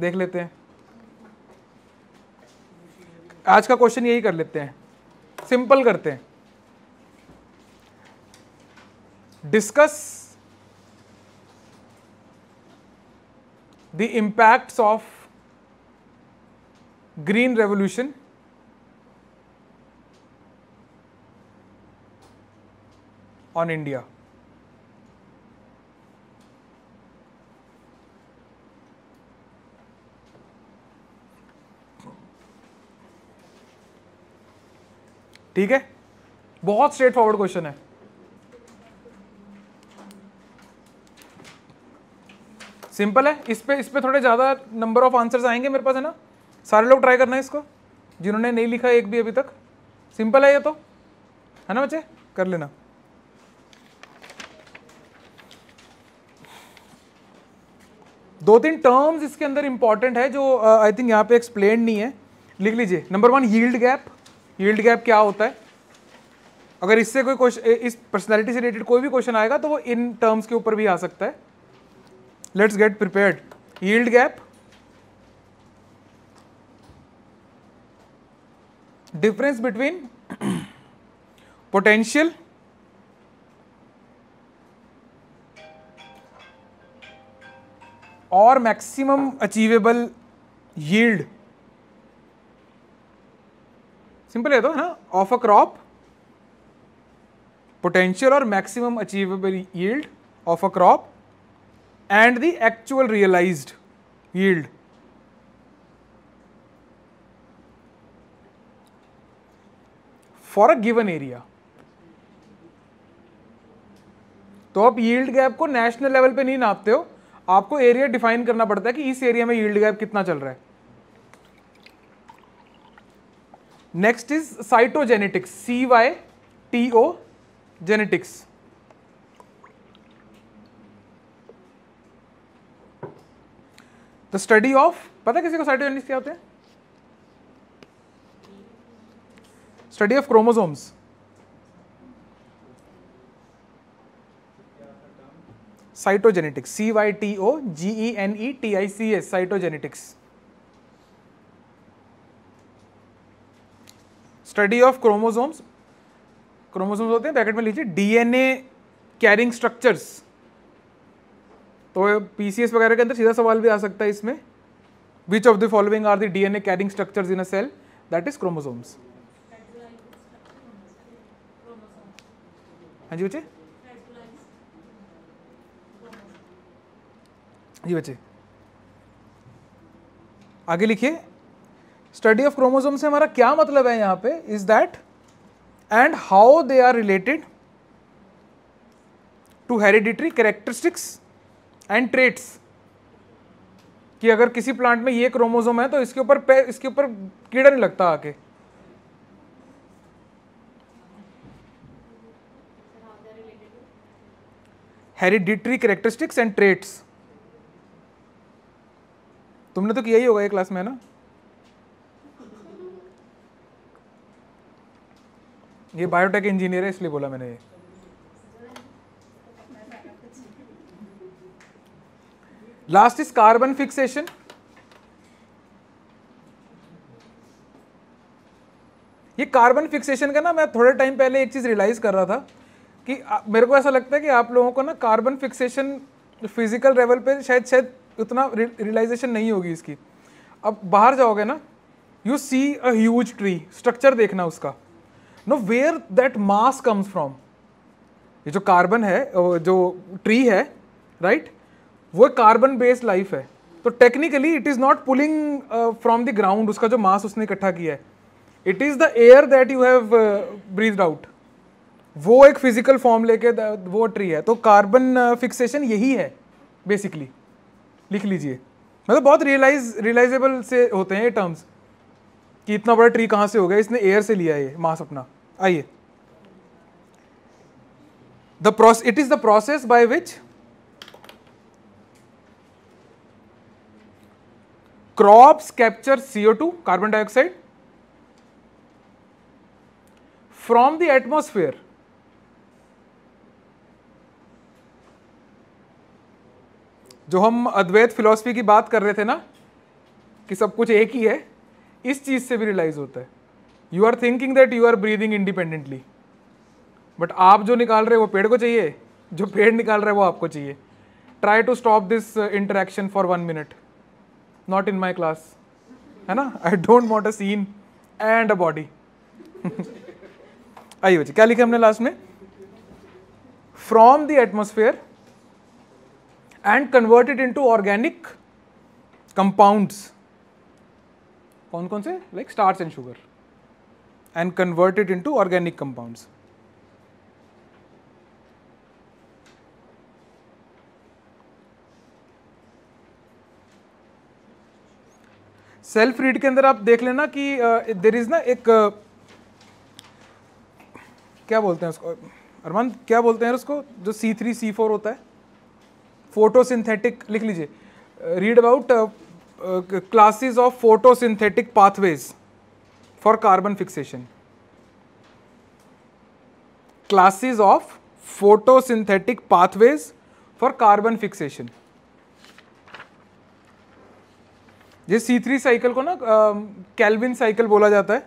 देख लेते हैं। आज का क्वेश्चन यही कर लेते हैं, सिंपल करते हैं। Discuss the impacts of green revolution on India. ठीक है, बहुत स्ट्रेट फॉरवर्ड क्वेश्चन है। सिंपल है, इस पे थोड़े ज़्यादा नंबर ऑफ आंसर्स आएंगे मेरे पास, है ना। सारे लोग ट्राई करना है इसको, जिन्होंने नहीं लिखा एक भी अभी तक। सिंपल है ये तो, है ना बच्चे, कर लेना। दो तीन टर्म्स इसके अंदर इंपॉर्टेंट है जो आई थिंक यहाँ पे एक्सप्लेन नहीं है, लिख लीजिए। Number one, yield gap. Yield gap क्या होता है? अगर इससे कोई क्वेश्चन, इस पर्सनालिटी से रिलेटेड कोई भी क्वेश्चन आएगा तो वो इन टर्म्स के ऊपर भी आ सकता है। Let's get prepared. Yield gap, difference between potential और मैक्सिमम अचीवेबल यील्ड, सिंपल है तो, है ना, ऑफ अ क्रॉप, पोटेंशियल और maximum achievable yield of a crop and the actual realised yield. For a given area, तो आप yield gap को national level पे नहीं नापते हो, आपको एरिया डिफाइन करना पड़ता है कि इस एरिया में यील्ड गैप कितना चल रहा है। Next is cytogenetics, CYTO genetics. The study of, पता किसी को साइटोजेनेटिक्स क्या होते हैं? Study of chromosomes. Cytogenetics, CYTOGENETICS, cytogenetics. Study of chromosomes, chromosomes होते हैं, ब्रैकेट में लीजिए DNA कैरिंग स्ट्रक्चर्स। तो PCS वगैरह के अंदर सीधा सवाल भी आ सकता है इसमें, which of the following are the DNA carrying structures in a cell, that is chromosomes. हाँ जी बच्चे, जी बच्चे आगे लिखिए। स्टडी ऑफ क्रोमोसोम से हमारा क्या मतलब है यहाँ पे, is that and how they are related to hereditary characteristics and traits. कि अगर किसी प्लांट में ये क्रोमोसोम है तो इसके ऊपर कीड़ा नहीं लगता आके। हेरिडिटरी कैरेक्टरिस्टिक्स एंड ट्रेट्स, तुमने तो किया ही होगा ये क्लास में, है ना? ये बायोटेक इंजीनियर है इसलिए बोला मैंने ये। Last is carbon fixation. ये कार्बन फिक्सेशन का ना मैं थोड़े टाइम पहले एक चीज रियलाइज कर रहा था कि मेरे को ऐसा लगता है कि आप लोगों को ना कार्बन फिक्सेशन फिजिकल लेवल पे शायद उतना रियलाइजेशन नहीं होगी इसकी। अब बाहर जाओगे ना, you see a huge tree, structure देखना उसका, know where that mass comes from. ये जो कार्बन है, जो ट्री है, राइट, वो कार्बन बेस्ड लाइफ है, तो technically it is not pulling from the ground उसका जो मास उसने इकट्ठा किया है, it is the air that you have breathed out, वो एक फिजिकल फॉर्म लेके वो ट्री है। तो कार्बन फिक्सेशन यही है बेसिकली, लिख लीजिए। मतलब बहुत रियलाइजेबल से होते हैं ये टर्म्स कि इतना बड़ा ट्री कहाँ से हो गया, इसने एयर से लिया ये मास अपना। आइए, the process, it is the process by which crops capture CO2 carbon dioxide from the atmosphere. जो हम अद्वैत फिलॉसफी की बात कर रहे थे ना कि सब कुछ एक ही है, इस चीज से भी रियलाइज होता है। You are thinking that you are breathing independently, but आप जो निकाल रहे हो वो पेड़ को चाहिए, जो पेड़ निकाल रहे हो वो आपको चाहिए। Try to stop this interaction for 1 minute. Not in my class, है ना? I don't want a scene and a body. आइए बच्चे, क्या लिखे हमने लास्ट में? From the atmosphere and converted into organic compounds. कौन कौन से? Like starch and sugar, and converted into organic compounds. Self read के अंदर आप देख लेना कि देयर इज ना एक क्या बोलते हैं उसको अरमान, क्या बोलते हैं उसको जो C3C4 होता है, फोटोसिंथेटिक। लिख लीजिए, read about classes of photosynthetic pathways for carbon fixation. Classes of photosynthetic pathways for carbon fixation. ये C3 साइकिल को ना कैल्विन साइकिल बोला जाता है,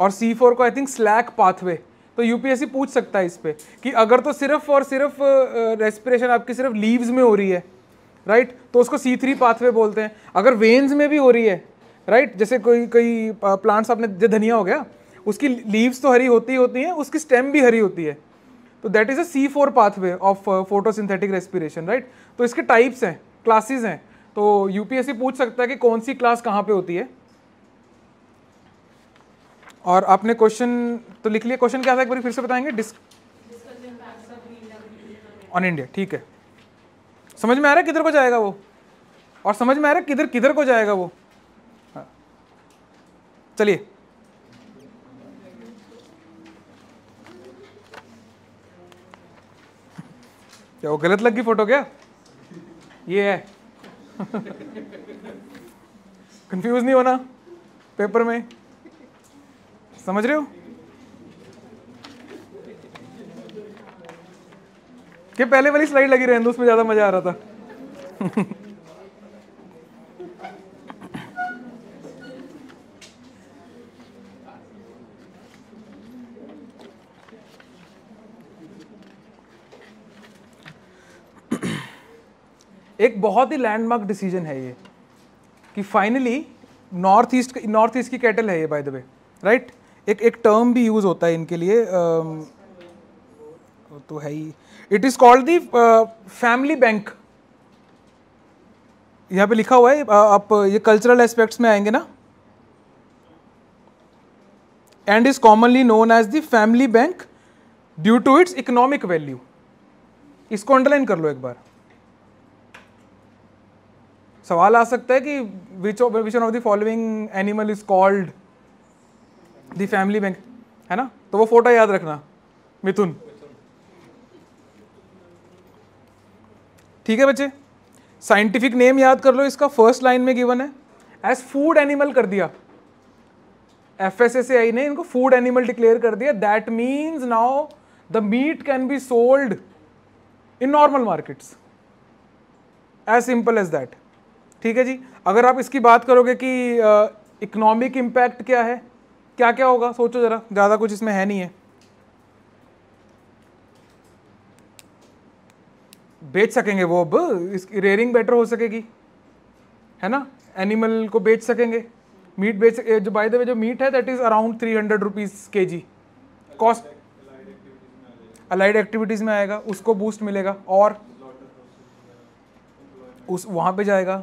और C4 को आई थिंक स्लैक पाथवे। तो यूपीएससी पूछ सकता है इस पर कि अगर तो सिर्फ और सिर्फ रेस्पिरेशन आपकी सिर्फ लीव्स में हो रही है, राइट तो उसको C3 पाथवे बोलते हैं। अगर वेन्स में भी हो रही है, राइट जैसे कोई प्लांट्स, आपने जो धनिया हो गया, उसकी लीव्स तो हरी होती हैं, उसकी स्टेम भी हरी होती है, तो that is a C4 pathway of photosynthetic respiration, right तो इसके टाइप्स हैं, क्लासेस हैं। तो यूपीएससी पूछ सकता है कि कौन सी क्लास कहाँ पे होती है। और आपने क्वेश्चन तो लिख लिया, क्वेश्चन क्या था एक बार फिर से बताएंगे? ऑन इंडिया, ठीक है। समझ में आ रहा है किधर को जाएगा वो, और समझ में आ रहा है किधर को जाएगा वो। चलिए क्या वो गलत लग गई फोटो क्या ये है कंफ्यूज नहीं होना पेपर में समझ रहे हो कि पहले वाली स्लाइड लगी रहने दो उसमें ज्यादा मजा आ रहा था एक बहुत ही लैंडमार्क डिसीजन है ये कि फाइनली नॉर्थ ईस्ट की कैटल है ये बाय द वे राइट। एक टर्म भी यूज होता है इनके लिए तो है ही it is called the family bank. यहाँ पे लिखा हुआ है आप ये कल्चरल एस्पेक्ट्स में आएंगे ना and is commonly known as the family bank due to its economic value. इसको अंडरलाइन कर लो एक बार। सवाल आ सकता है कि which one of the following animal is called the family bank है ना। तो वो फोटो याद रखना मिथुन। ठीक है बच्चे साइंटिफिक नेम याद कर लो इसका। फर्स्ट लाइन में गिवन है एज फूड एनिमल कर दिया। FSSAI ने इनको फूड एनिमल डिक्लेयर कर दिया। That means now the meat can be sold in normal markets as simple as that. ठीक है जी। अगर आप इसकी बात करोगे कि इकोनॉमिक इम्पैक्ट क्या है क्या क्या होगा सोचो जरा। ज़्यादा कुछ इसमें है नहीं है। बेच सकेंगे वो अब इसकी रेयरिंग बेटर हो सकेगी है ना। एनिमल को बेच सकेंगे मीट जो बाय द वे जो मीट है that is around 300 rupees kg cost. Allied activities में आएगा उसको बूस्ट मिलेगा और उस वहाँ पे जाएगा।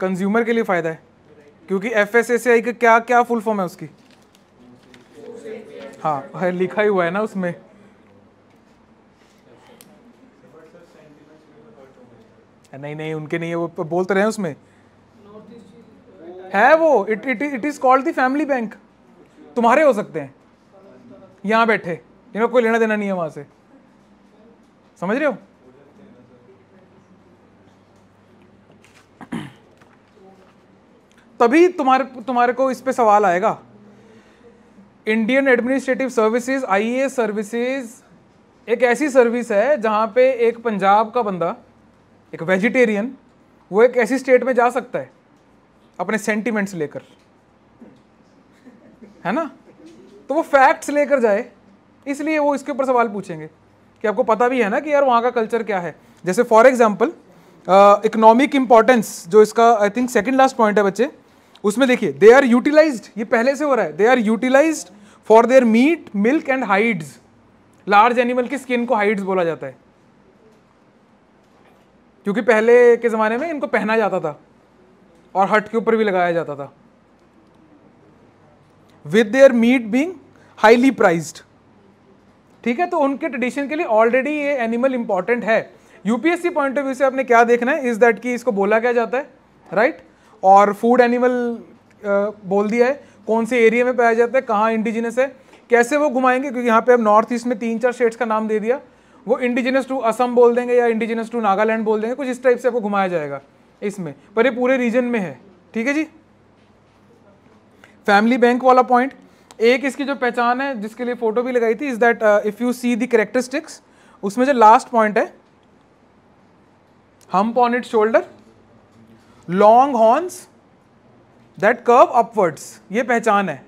कंज्यूमर के लिए फायदा है क्योंकि FSSAI का क्या क्या फुल फॉर्म है उसकी। हाँ लिखा ही हुआ है ना उसमें। नहीं नहीं उनके नहीं है वो बोलते रहे हैं उसमें है वो it is called the family bank. तुम्हारे हो सकते हैं यहाँ बैठे इनको कोई लेना देना नहीं है वहाँ से। समझ रहे हो। तभी तुम्हारे को इस पे सवाल आएगा। Indian administrative services IAS services एक ऐसी सर्विस है जहाँ पे एक पंजाब का बंदा एक वेजिटेरियन वो एक ऐसी स्टेट में जा सकता है अपने सेंटिमेंट्स लेकर है ना। तो वो फैक्ट्स लेकर जाए इसलिए वो इसके ऊपर सवाल पूछेंगे कि आपको पता भी है ना कि यार वहाँ का कल्चर क्या है। जैसे फॉर एग्जाम्पल इकोनॉमिक इम्पॉर्टेंस जो इसका I think second last point है बच्चे उसमें देखिए दे आर यूटिलाइज्ड। ये पहले से हो रहा है। They are utilised for their meat milk and hides. Large animal की स्किन को हाइड्स बोला जाता है क्योंकि पहले के ज़माने में इनको पहना जाता था और हट के ऊपर भी लगाया जाता था। With their meat being highly prized. ठीक है तो उनके ट्रेडिशन के लिए ऑलरेडी ये एनिमल इंपॉर्टेंट है। यूपीएससी पॉइंट ऑफ व्यू से आपने क्या देखना है इज दैट कि इसको बोला क्या जाता है राइट और फूड एनिमल बोल दिया है कौन से एरिया में पाया जाता है कहाँ इंडिजिनस है कैसे वो घुमाएंगे क्योंकि यहाँ पे अब नॉर्थ ईस्ट में 3-4 स्टेट्स का नाम दे दिया। वो इंडिजिनस टू असम बोल देंगे या इंडिजिनस टू नागालैंड बोल देंगे कुछ इस टाइप से आपको घुमाया जाएगा इसमें पर ये पूरे रीजन में है। ठीक है जी। फैमिली बैंक वाला पॉइंट एक इसकी जो पहचान है जिसके लिए फोटो भी लगाई थी is that if you see the characteristics उसमें जो लास्ट पॉइंट है hump on its shoulder, long horns that curve upwards, ये पहचान है।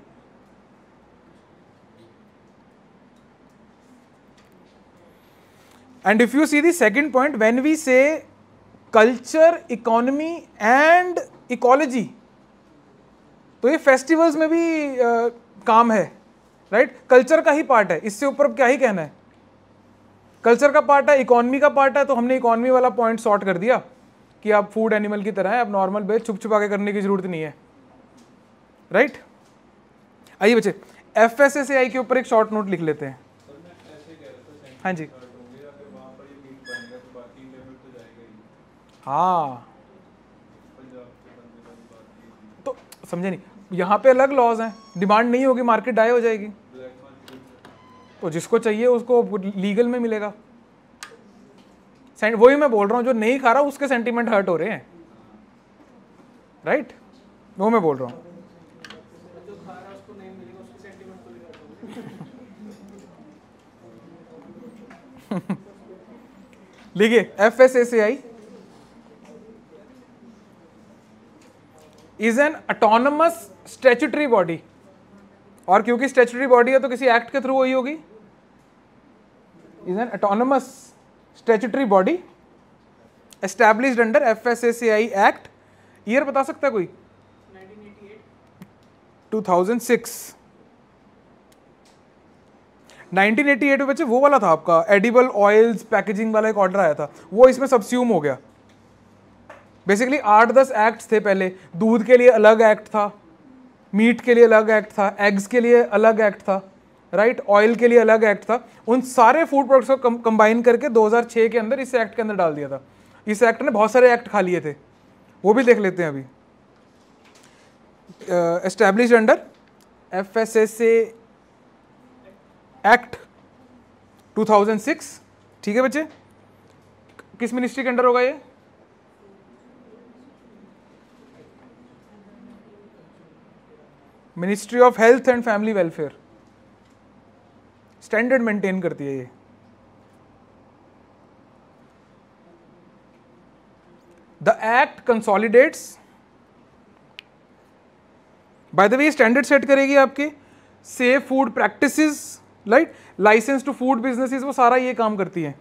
And if you see the second point, when we say culture, economy and ecology, तो ये festivals में भी काम है right? Culture का ही part है। इससे ऊपर क्या ही कहना है। कल्चर का पार्ट है इकोनॉमी का पार्ट है तो हमने इकोनॉमी वाला पॉइंट सॉर्ट कर दिया कि आप फूड एनिमल की तरह है आप नॉर्मल बेच छुप छुपा के करने की जरूरत नहीं है राइट। आइए बच्चे FSSAI के ऊपर एक शॉर्ट नोट लिख लेते हैं। हाँ जी हाँ समझे नहीं, यहाँ पे अलग लॉज हैं, डिमांड नहीं होगी मार्केट डाई हो जाएगी, तो जिसको चाहिए उसको लीगल में मिलेगा। वही मैं बोल रहा हूँ, जो नहीं खा रहा उसके सेंटीमेंट हर्ट हो रहे हैं, राइट, वो मैं बोल रहा हूँ। देखिए FSSAI is an autonomous statutory body, और क्योंकि स्टैट्यूटरी बॉडी है तो किसी एक्ट के थ्रू वही होगी। Is an autonomous statutory body established under FSSAI act, year बता सकता है कोई? 2006। 1988 में बच्चे वो वाला था आपका एडिबल ऑयल्स पैकेजिंग वाला एक ऑर्डर आया था, वो इसमें सब्स्यूम हो गया। बेसिकली 8-10 एक्ट्स थे पहले, दूध के लिए अलग एक्ट था, मीट के लिए अलग एक्ट था, एग्स के लिए अलग एक्ट था, राइट, ऑयल के लिए अलग एक्ट था। उन सारे फूड प्रोडक्ट्स को कंबाइन करके 2006 के अंदर इस एक्ट के अंदर डाल दिया था। इस एक्ट ने बहुत सारे एक्ट खा लिए थे, वो भी देख लेते हैं अभी। एस्टैब्लिश्ड अंडर FSSAI एक्ट 2006, ठीक है बच्चे, किस मिनिस्ट्री के अंडर होगा ये? Ministry of health and family welfare, standard maintain करती है ये। The act consolidates, by the way standard set करेगी आपके safe food practices, right, licence to food businesses, वो सारा ये काम करती है।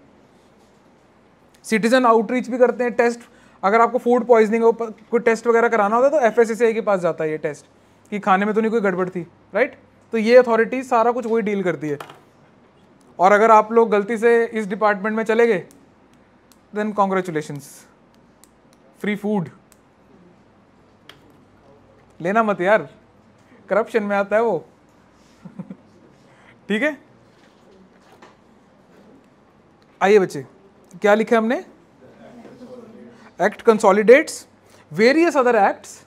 सिटीजन आउटरीच भी करते हैं, टेस्ट, अगर आपको फूड पॉइजनिंग हो, कोई टेस्ट वगैरह कराना होता है तो FSSAI के पास जाता है ये टेस्ट, कि खाने में तो नहीं कोई गड़बड़ थी, राइट, तो ये अथॉरिटी सारा कुछ वही डील करती है। और अगर आप लोग गलती से इस डिपार्टमेंट में चले गए देन कॉन्ग्रेचुलेशंस, फ्री फूड लेना मत यार, करप्शन में आता है वो। ठीक है, आइए बच्चे, क्या लिखा हमने? Act consolidates various other acts,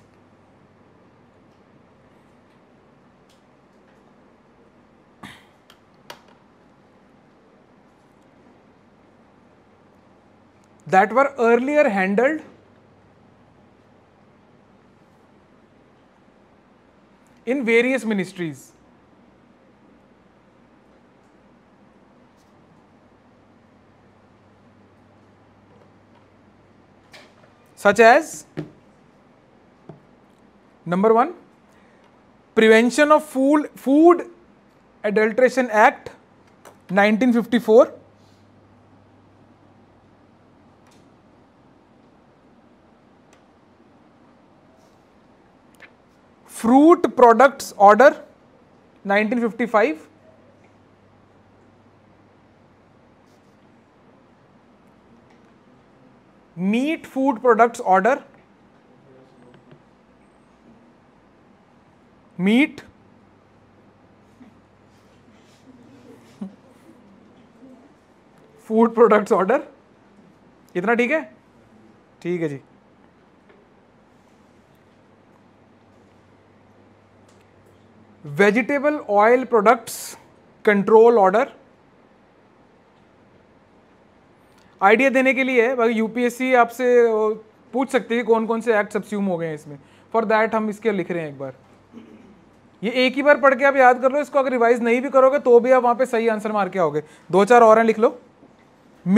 that were earlier handled in various ministries. Such as Number 1, Prevention of Food Adulteration Act 1954. Fruit Products Order 1955. Meat Food Products Order meat food products order, इतना ठीक है? ठीक है जी। Vegetable oil products control order, idea देने के लिए है, बाकी UPSC आपसे पूछ सकती है कि कौन कौन से एक्ट सब्स्यूम हो गए हैं इसमें, फॉर दैट हम इसके लिख रहे हैं। एक बार ये एक ही बार पढ़ के आप याद कर लो इसको, अगर रिवाइज नहीं भी करोगे तो भी आप वहाँ पे सही आंसर मार के आओगे। 2-4 और हैं, लिख लो।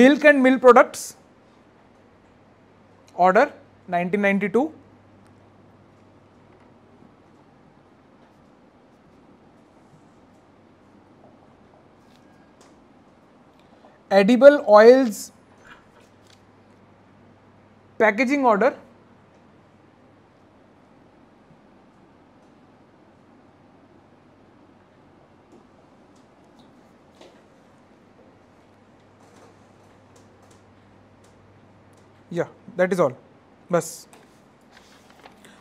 Milk and milk products order 1992, edible oils packaging order 1992, that is all, बस।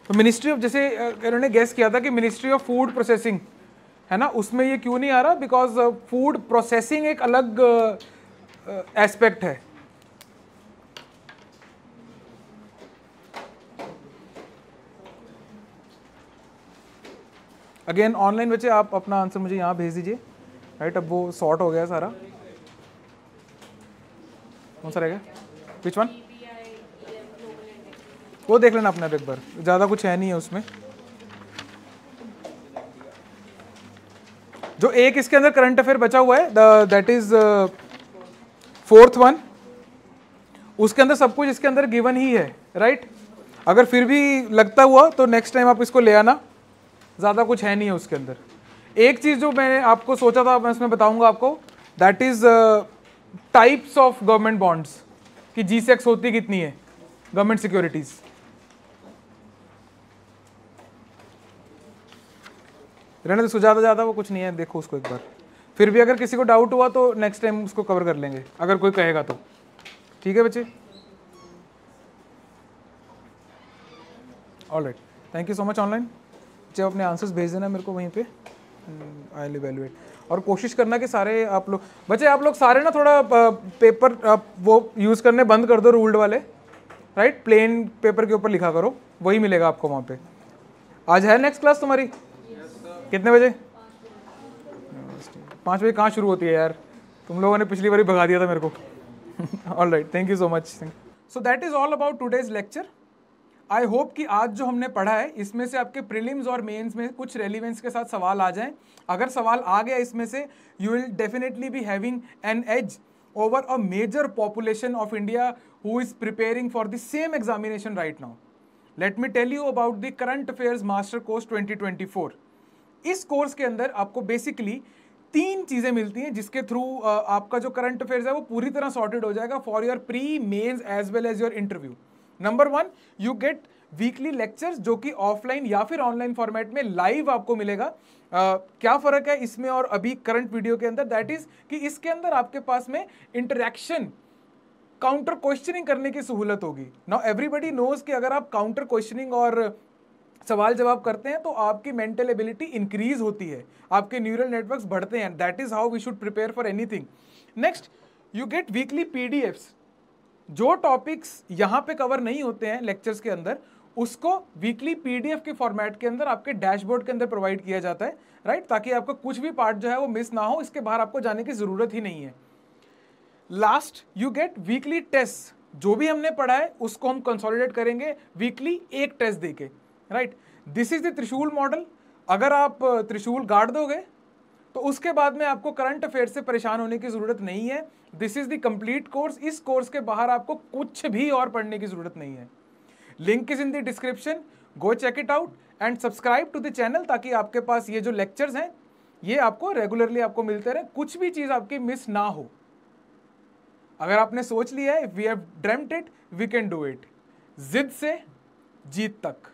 तो मिनिस्ट्री ऑफ, जैसे इन्होंने गेस किया था कि मिनिस्ट्री ऑफ फूड प्रोसेसिंग है ना, उसमें ये क्यों नहीं आ रहा? बिकॉज फूड प्रोसेसिंग एक अलग एस्पेक्ट है। अगेन ऑनलाइन बच्चे आप अपना आंसर मुझे यहाँ भेज दीजिए, राइट। अब वो सॉर्ट हो गया सारा, कौन सा रहेगा विच वन, वो देख लेना अपना एक बार, ज़्यादा कुछ है नहीं है उसमें। जो एक इसके अंदर करंट अफेयर बचा हुआ है दैट इज फोर्थ वन, उसके अंदर सब कुछ इसके अंदर गिवन ही है, राइट। अगर फिर भी लगता हुआ तो नेक्स्ट टाइम आप इसको ले आना, ज़्यादा कुछ है नहीं है उसके अंदर। एक चीज़ जो मैंने आपको सोचा था मैं इसमें बताऊंगा आपको, that is types of government bonds, कि जी-सेक्स होती कितनी है गवर्नमेंट सिक्योरिटीज़। रहने तो सुझाता ज़्यादा वो कुछ नहीं है, देखो उसको एक बार, फिर भी अगर किसी को डाउट हुआ तो नेक्स्ट टाइम उसको कवर कर लेंगे अगर कोई कहेगा तो, ठीक है बच्चे। Alright, thank you so much. Online जब अपने आंसर्स भेज देना मेरे को वहीं पे, आई विल इवैल्यूएट। और कोशिश करना कि सारे आप लोग बच्चे, आप लोग सारे ना थोड़ा पेपर आप वो यूज़ करने बंद कर दो रूल्ड वाले, राइट। प्लेन पेपर के ऊपर लिखा करो, वही मिलेगा आपको वहाँ पे। आज है नेक्स्ट क्लास तुम्हारी? कितने बजे? 5 बजे? कहाँ शुरू होती है यार, तुम लोगों ने पिछली बार ही भगा दिया था मेरे को। All right, thank you so much. So that is all about today's lecture. I hope कि आज जो हमने पढ़ा है इसमें से आपके प्रीलिम्स और मेंस में कुछ रेलिवेंस के साथ सवाल आ जाएं। अगर सवाल आ गया इसमें से, you will definitely be having an edge over a major population of India who is preparing for the same examination right now. Let me tell you about the current affairs master course 2024। इस course के अंदर आपको basically 3 चीज़ें मिलती हैं जिसके through आपका जो करंट अफेयर्स है वो पूरी तरह सॉर्टेड हो जाएगा for your pre mains as well as your interview. Number 1, you get weekly lectures जो कि ऑफलाइन या फिर ऑनलाइन फॉर्मेट में लाइव आपको मिलेगा। क्या फ़र्क है इसमें और अभी करंट वीडियो के अंदर, दैट इज़ कि इसके अंदर आपके पास में इंटरेक्शन काउंटर क्वेश्चनिंग करने की सहूलत होगी। नाउ एवरीबडी नोज कि अगर आप काउंटर क्वेश्चनिंग और सवाल जवाब करते हैं तो आपकी मेंटल एबिलिटी इंक्रीज होती है, आपके न्यूरल नेटवर्क्स बढ़ते हैं। That is how we should prepare for anything. Next, you get weekly PDFs. जो टॉपिक्स यहाँ पे कवर नहीं होते हैं लेक्चर्स के अंदर, उसको वीकली पीडीएफ के फॉर्मेट के अंदर आपके डैशबोर्ड के अंदर प्रोवाइड किया जाता है, राइट, ताकि आपका कुछ भी पार्ट जो है वो मिस ना हो, इसके बाहर आपको जाने की ज़रूरत ही नहीं है। Last, you get weekly test. जो भी हमने पढ़ा है उसको हम कंसोलिडेट करेंगे वीकली एक टेस्ट दे के, right. This is the Trishul model. अगर आप त्रिशूल गाड़ दोगे तो उसके बाद में आपको करंट अफेयर से परेशान होने की ज़रूरत नहीं है। This is the complete course. इस कोर्स के बाहर आपको कुछ भी और पढ़ने की ज़रूरत नहीं है। Link is in the description, go check it out and subscribe to the channel, ताकि आपके पास ये जो लेक्चर्स हैं ये आपको रेगुलरली आपको मिलते रहे, कुछ भी चीज़ आपकी मिस ना हो। अगर आपने सोच लिया है, we have dreamed it, we can do it. जिद से जीत तक।